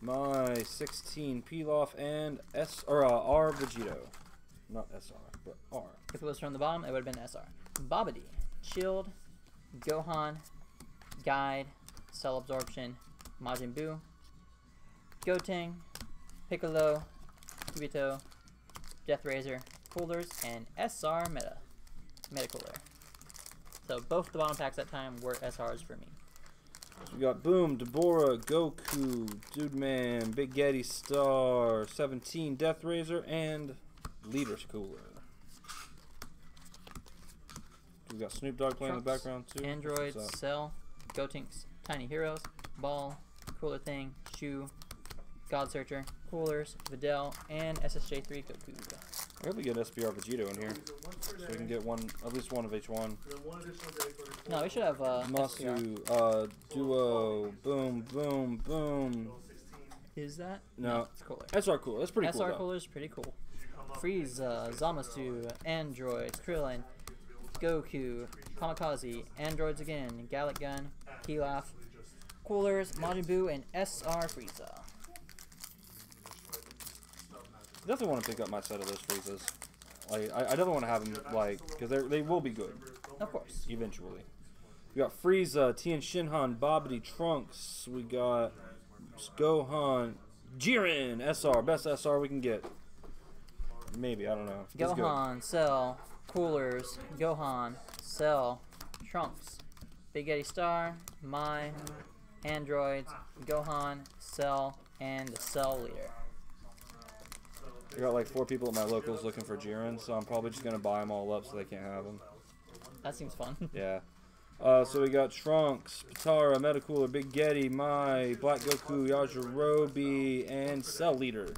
my sixteen Pilaf and S or uh, R Vegito. Not S R, but R. If it was from the bottom, it would have been S R. Babidi, Chilled, Gohan, Guide, Cell Absorption, Majin Buu, Goten, Piccolo, Kubito, Deathraiser, Coolers, and S R Meta. Meta Cooler. So both the bottom packs that time were S Rs for me. So we got Boom, Deborah, Goku, Dude Man, Big Daddy Star, seventeen, Deathraiser, and Leader's Cooler. We got Snoop Dogg playing Trunks, in the background too. Android, Cell, Gotenks, Tiny Heroes, Ball, Cooler Thing, Shu, God Searcher, Coolers, Videl, and S S J three Goku. I hope we get S B R Vegito in here, so we can get one, at least one of each one. No, we should have uh, Masu, uh, Duo, Boom, Boom, Boom. Is that? No, it's Cooler. S R Cooler. That's pretty cool. S R Cooler's pretty cool. Frieza, Zamasu, Androids, Krillin, Goku, Kamikaze, Androids again, Gallic Gun, Pilaf, Coolers, Majin Buu, and S R Frieza. I definitely want to pick up my set of those Friezas. Like, I, I definitely want to have them, like, because they will be good. Of course. Eventually. We got Frieza, Tien Shinhan, Babidi, Trunks. We got Gohan, Jiren, S R. Best S R we can get. Maybe, I don't know. Gohan, Cell, Coolers, Gohan, Cell, Trunks, Big Daddy Star, Mai, Androids, Gohan, Cell, and the Cell Leader. I got like four people at my locals looking for Jiren, so I'm probably just going to buy them all up so they can't have them. That seems fun. Yeah. Uh, so we got Trunks, Patara, Metacooler, Big Getty, Mai, Black Goku, Yajirobe, and Cell Leader.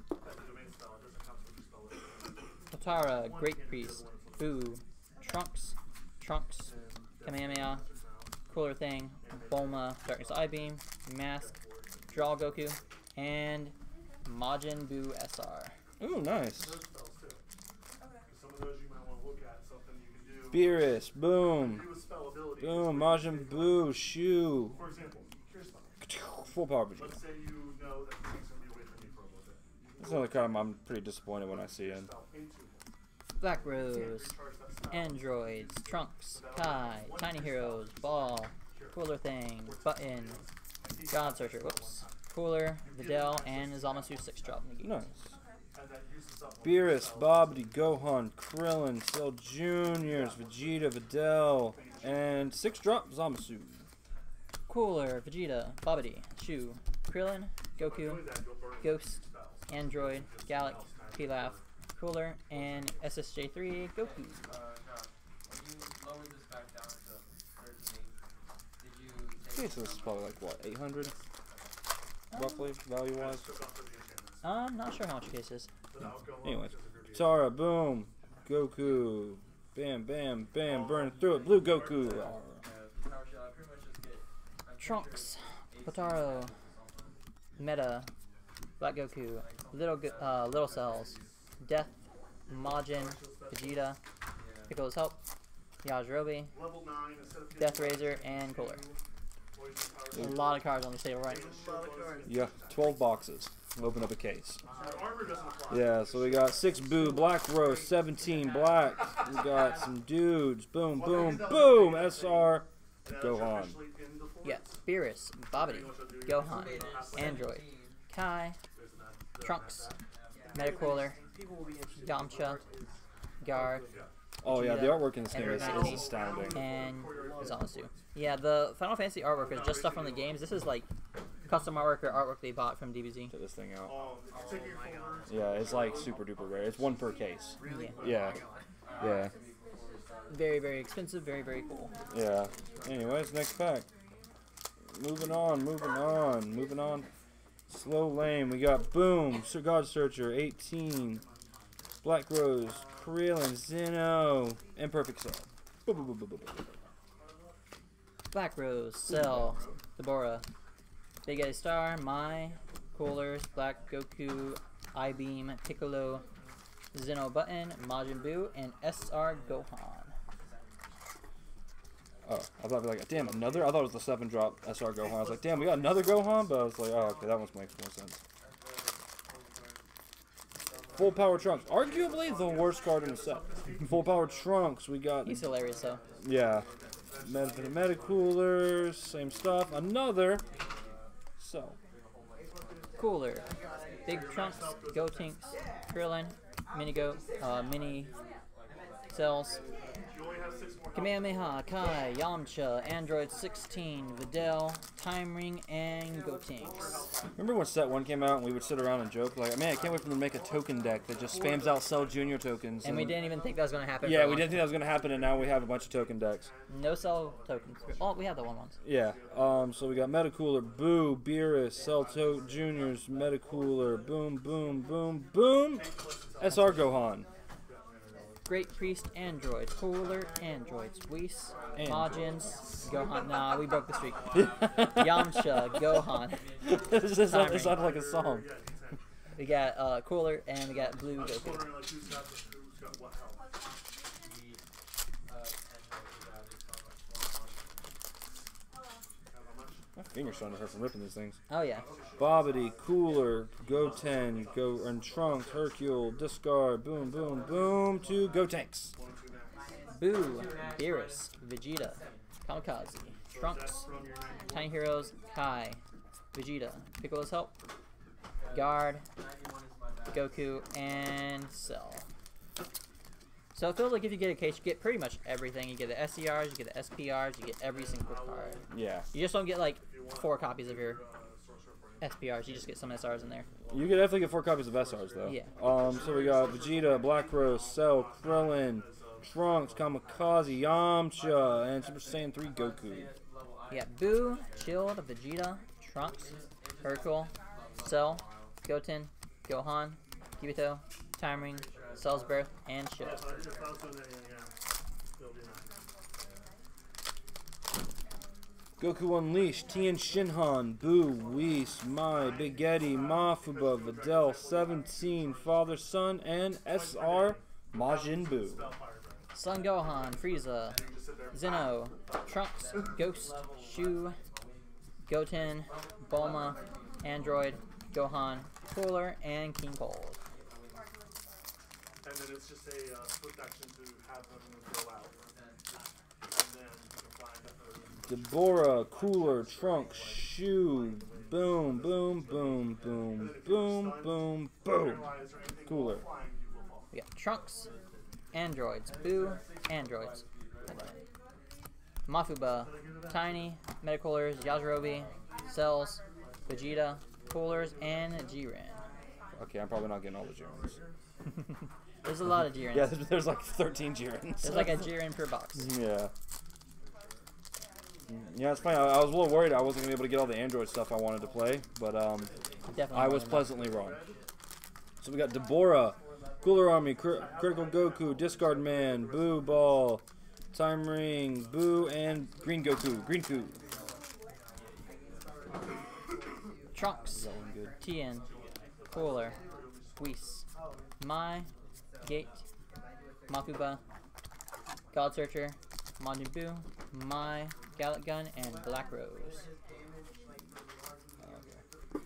Patara, Great Priest, Boo, Trunks, Trunks, Kamehameha, Cooler Thing, Bulma, Darkness Eye Beam, Mask, Draw Goku, and Majin Buu S R. Ooh, nice. Beerus, Boom, Boom, Majin Buu, Shu. Full power Vegeta. That's another kind I'm pretty disappointed when I see him. Black Rose, Androids, Trunks, Kai, Tiny Heroes, Ball, Cooler Thing, Button, God Searcher, whoops, Cooler, Videl, and Zamasu six drop. Nice. Beerus, Babidi, Gohan, Krillin, Cell Juniors, Vegeta, Videl, and six drop Zamasu. Cooler, Vegeta, Babidi, Shu, Krillin, Goku, Ghost, Android, Gallic, Pilaf, Cooler, and S S J three Goku. Okay, so this is probably like what, eight hundred? Roughly, value wise? I'm not sure how much case is. Anyways, Tara, Boom, Goku, Bam, Bam, Bam, burn through it, Blue Goku, Trunks, Potaro, Meta, Black Goku, Little uh, Little Cells, Death, Majin, Vegeta, Piccolo's Help, Yajirobe, Deathraiser, and Cooler. A lot of cards on the table, right? Yeah, twelve boxes. We'll open up a case. Yeah, so we got six Boo, Black Rose, seventeen Black. We got some dudes. Boom, Boom, Boom. S R Gohan. Yeah, Beerus, Babidi, Gohan, Android, Kai, Trunks, Metacooler, Yamcha, Guard. Oh yeah, the artwork in this game is, is astounding. And Zamasu. Yeah, the Final Fantasy artwork is just stuff from the games. This is like custom artwork or artwork they bought from D B Z. Check this thing out. Oh, my God. Yeah, it's like super duper rare. It's one per case. Really? Yeah. Yeah. yeah. Very, very expensive. Very, very cool. Yeah. Anyways, next pack. Moving on, moving on, moving on. Slow lane. We got Boom, Sir God Searcher, eighteen, Black Rose, Krillin, Zeno, and Perfect Cell. Boop, boop, boop, boop, boop. Black Rose, Cell, Deborah, Big Daddy Star, Mai, Coolers, Black Goku, I-Beam, Piccolo, Zeno Button, Majin Buu, and S R Gohan. oh, I thought I'd be like, damn, another? I thought it was the seven drop S R Gohan. I was like, damn, we got another Gohan? But I was like, oh, okay, that one makes more sense. Full Power Trunks. Arguably the worst card in the set. Full Power Trunks, we got... He's hilarious, though. Yeah. Meta, meta coolers, same stuff. Another. So. Cooler. Big Trunks, Go Tinks, Krillin, Mini Go, uh, Mini Cells, Kamehameha, Kai, Yamcha, Android sixteen, Videl, Time Ring, and Go Tinks. Remember when set one came out and we would sit around and joke like, man, I can't wait for them to make a token deck that just spams out Cell Junior tokens. And, and we didn't even think that was going to happen. Yeah, we didn't think that was going to happen, and now we have a bunch of token decks. No Cell tokens. Oh, we have the one ones. Yeah. Um. So we got Metacooler, Boo, Beerus, Cell Tote Juniors, Metacooler, Boom, Boom, Boom, Boom, S R Gohan. Great Priest, Android, Cooler, Androids, Whis, Majins, Gohan. Nah, we broke the streak. Yamcha, Gohan. This just sounded like a song. We got uh, Cooler, and we got Blue Goku. My finger's starting to hurt from ripping these things. Oh, yeah. Bobbity, Cooler, Goten, Go and Trunks, Hercule, Discard, Boom, Boom, Boom, to Go Tanks. Boo, Beerus, Vegeta, Kamikaze, Trunks, Tiny Heroes, Kai, Vegeta, Piccolo's Help, Guard, Goku, and Cell. So it feels like if you get a case, you get pretty much everything. You get the S E Rs, you get the S P Rs, you get every single card. Yeah. You just don't get like four copies of your S P Rs. You just get some S Rs in there. You could definitely get four copies of S Rs though. Yeah. Um. So we got Vegeta, Blackros, Cell, Krillin, Trunks, Kamikaze, Yamcha, and Super Saiyan three Goku. Yeah. Boo, Chilled, Vegeta, Trunks, Hercule, Cell, Goten, Gohan, Gibito, Time Ring, Cell's Birth, and Shell. Goku Unleashed, Tien Shinhan, Boo, Whis, Mai, Big Eddie, Mafuba, Videl, seventeen, Father Son, and S R Majin Buu. Son Gohan, Frieza, Zeno, Trunks, Ghost, Shu, Goten, Bulma, Android, Gohan, Cooler, and King Cold. And then it's just a uh, swift action to have them go out. And then you can find that Deborah, Cooler, Trunks, Shoe, Boom, Boom, Boom, Boom, Boom, Boom, Boom. Cooler. We got Trunks, Androids, Boo, Androids. Mafuba, Tiny, Metacoolers, Yajirobe, Cells, Vegeta, Coolers, and Jiren. Okay, I'm probably not getting all the Jirens. There's a lot of Jirins. Yeah, there's, there's like thirteen Jirins. There's like a Jirin per box. Yeah. Yeah, it's funny. I, I was a little worried I wasn't going to be able to get all the Android stuff I wanted to play, but um, Definitely I was pleasantly that. wrong. So we got Deborah, Cooler Army, Cri Critical Goku, Discard Man, Boo Ball, Time Ring, Boo, and Green Goku. Green Goo. Trunks, Tien, Cooler, Whis, Mai, Gate, Mafuba, God Searcher, Majin Buu, Mai, Gallic Gun, and Black Rose. Okay.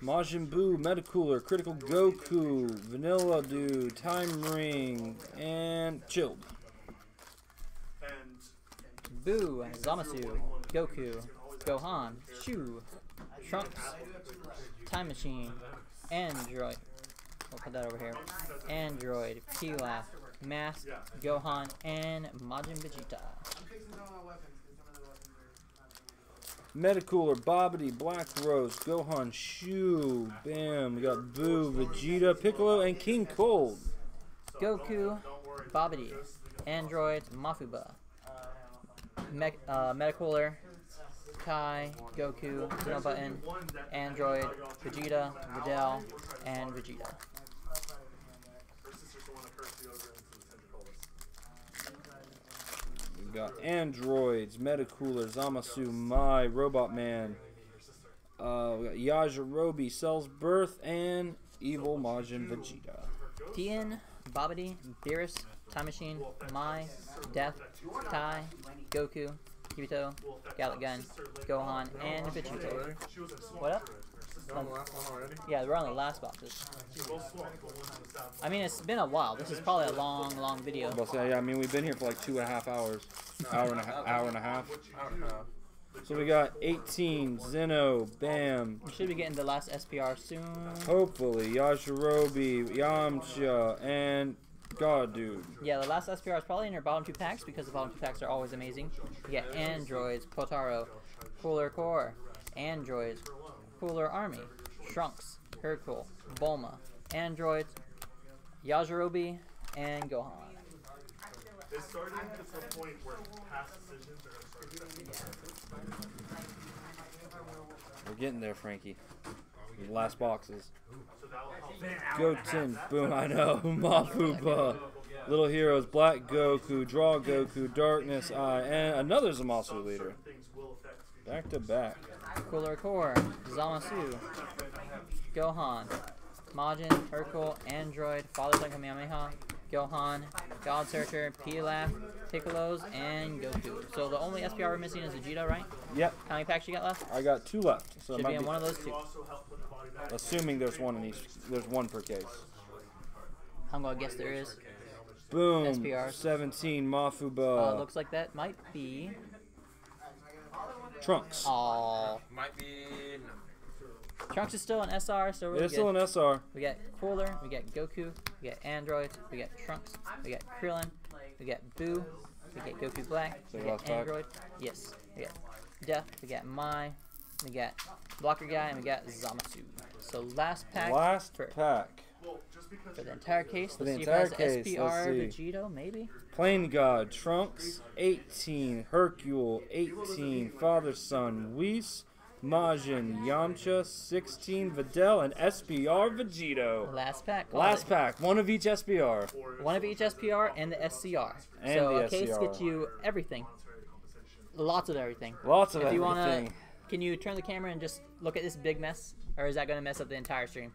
Majin Buu, Metacooler, Critical Goku, Vanilla Dew, Time Ring, and Chilled. Buu, Zamasu, Goku, Gohan, Shu, Trunks, Time Machine, Android. We'll put that over here. Android, Pilaf, Mask, Gohan, and Majin Vegeta. Metacooler, Bobbity, Blackros, Gohan, Shu, Bam. We got Boo, Vegeta, Piccolo, and King Cold. Goku, Bobbity, Android, Mafuba, Me uh, Metacooler, Kai, Goku, No Button, Android, Vegeta, Videl, and Vegeta. We've got Androids, Metacooler, Zamasu, Mai, Robot Man, uh, we got Yajirobe, Cell's Birth, and Evil Majin Vegeta. Tien, Bobbity, Beerus, Time Machine, Mai, Death, Tai, Goku, Kirito, Gallic Gun, Gohan, and Vegeta. What up? They're on the last one already? Yeah, we're on the last boxes. I mean, it's been a while. This is probably a long, long video. Say, yeah, I mean, we've been here for like two and a half hours. hour and a half. Hour and a half. So we got eighteen, Zeno, Bam. We should be getting the last S P R soon. Hopefully, Yajirobe, Yamcha, and God, dude. Yeah, the last S P R is probably in your bottom two packs because the bottom two packs are always amazing. You get Androids, Potaro, Cooler Core, Androids, Cooler Army, Trunks, Hercule, Bulma, Androids, Yajirobe, and Gohan. It's starting to some point where past decisions are going to We're getting there, Frankie. The last boxes. Goten, boom, I know. Mafuba, Little Heroes, Black Goku, Draw Goku, Darkness Eye, and another Zamasu leader. Back to back. Cooler Core, Zamasu, Gohan, Majin, Hercule, Android, Father Son Kamehameha, Gohan, God Searcher, Pilaf, Piccolo's, and Goku. So the only S P R we're missing is Vegeta, right? Yep. How many packs you got left? I got two left. So Should it might be in one of those two. Assuming there's one in each. There's one per case. I'm gonna guess there is. Boom. S P R. seventeen. Mafuba. Uh, looks like that might be Trunks. Oh. Might be. Trunks is still an S R, so we're It's still an S R. We got Cooler, we got Goku, we got Android, we got Trunks, we got Krillin, we got Boo, we got Goku Black, we got Android, yes, we got Death, we got Mai, we got Blocker Guy, and we got Zamasu. So last pack. Last for, pack. For the entire case, for the entire case, S P R, Vegito, maybe? Plain God, Trunks, eighteen, Hercule, eighteen, Father Son, Whis, Majin, Yamcha, sixteen, Videl, and S P R Vegito. Last pack. Last it. pack. One of each S P R. One of each S P R and the S C R. And so the a S C R. Case gets you everything. Lots of everything. Lots of if everything. You wanna, can you turn the camera and just look at this big mess? Or is that going to mess up the entire stream?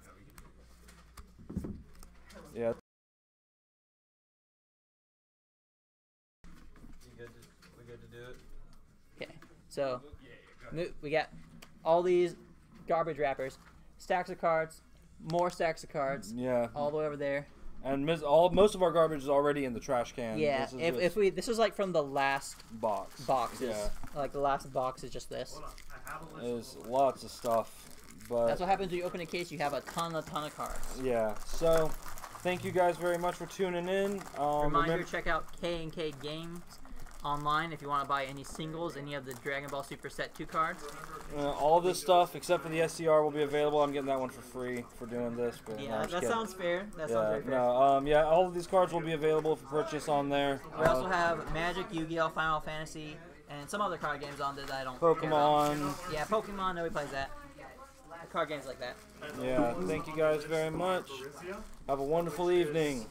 Yeah. You good to, we good to do it? Okay. So, we got all these garbage wrappers, stacks of cards, more stacks of cards. Yeah. All the way over there. And mis all most of our garbage is already in the trash can. Yeah. This is if, if we this is like from the last box. Boxes. Yeah. Like the last box is just this. There's lots of stuff. But that's what happens when you open a case. You have a ton, a ton of cards. Yeah. So, thank you guys very much for tuning in. Um, Reminder: check out K and K Games online if you want to buy any singles, any of the Dragon Ball Super Set two cards. Uh, all this stuff except for the S C R will be available. I'm getting that one for free for doing this. But yeah, no, that kidding. sounds fair. That yeah, sounds very fair. No, um, yeah, all of these cards will be available for purchase on there. We uh, also have Magic, Yu-Gi-Oh, Final Fantasy, and some other card games on there that I don't. Pokemon. Yeah, Pokemon. Nobody plays that. Card games like that. Yeah, thank you guys very much. Have a wonderful evening.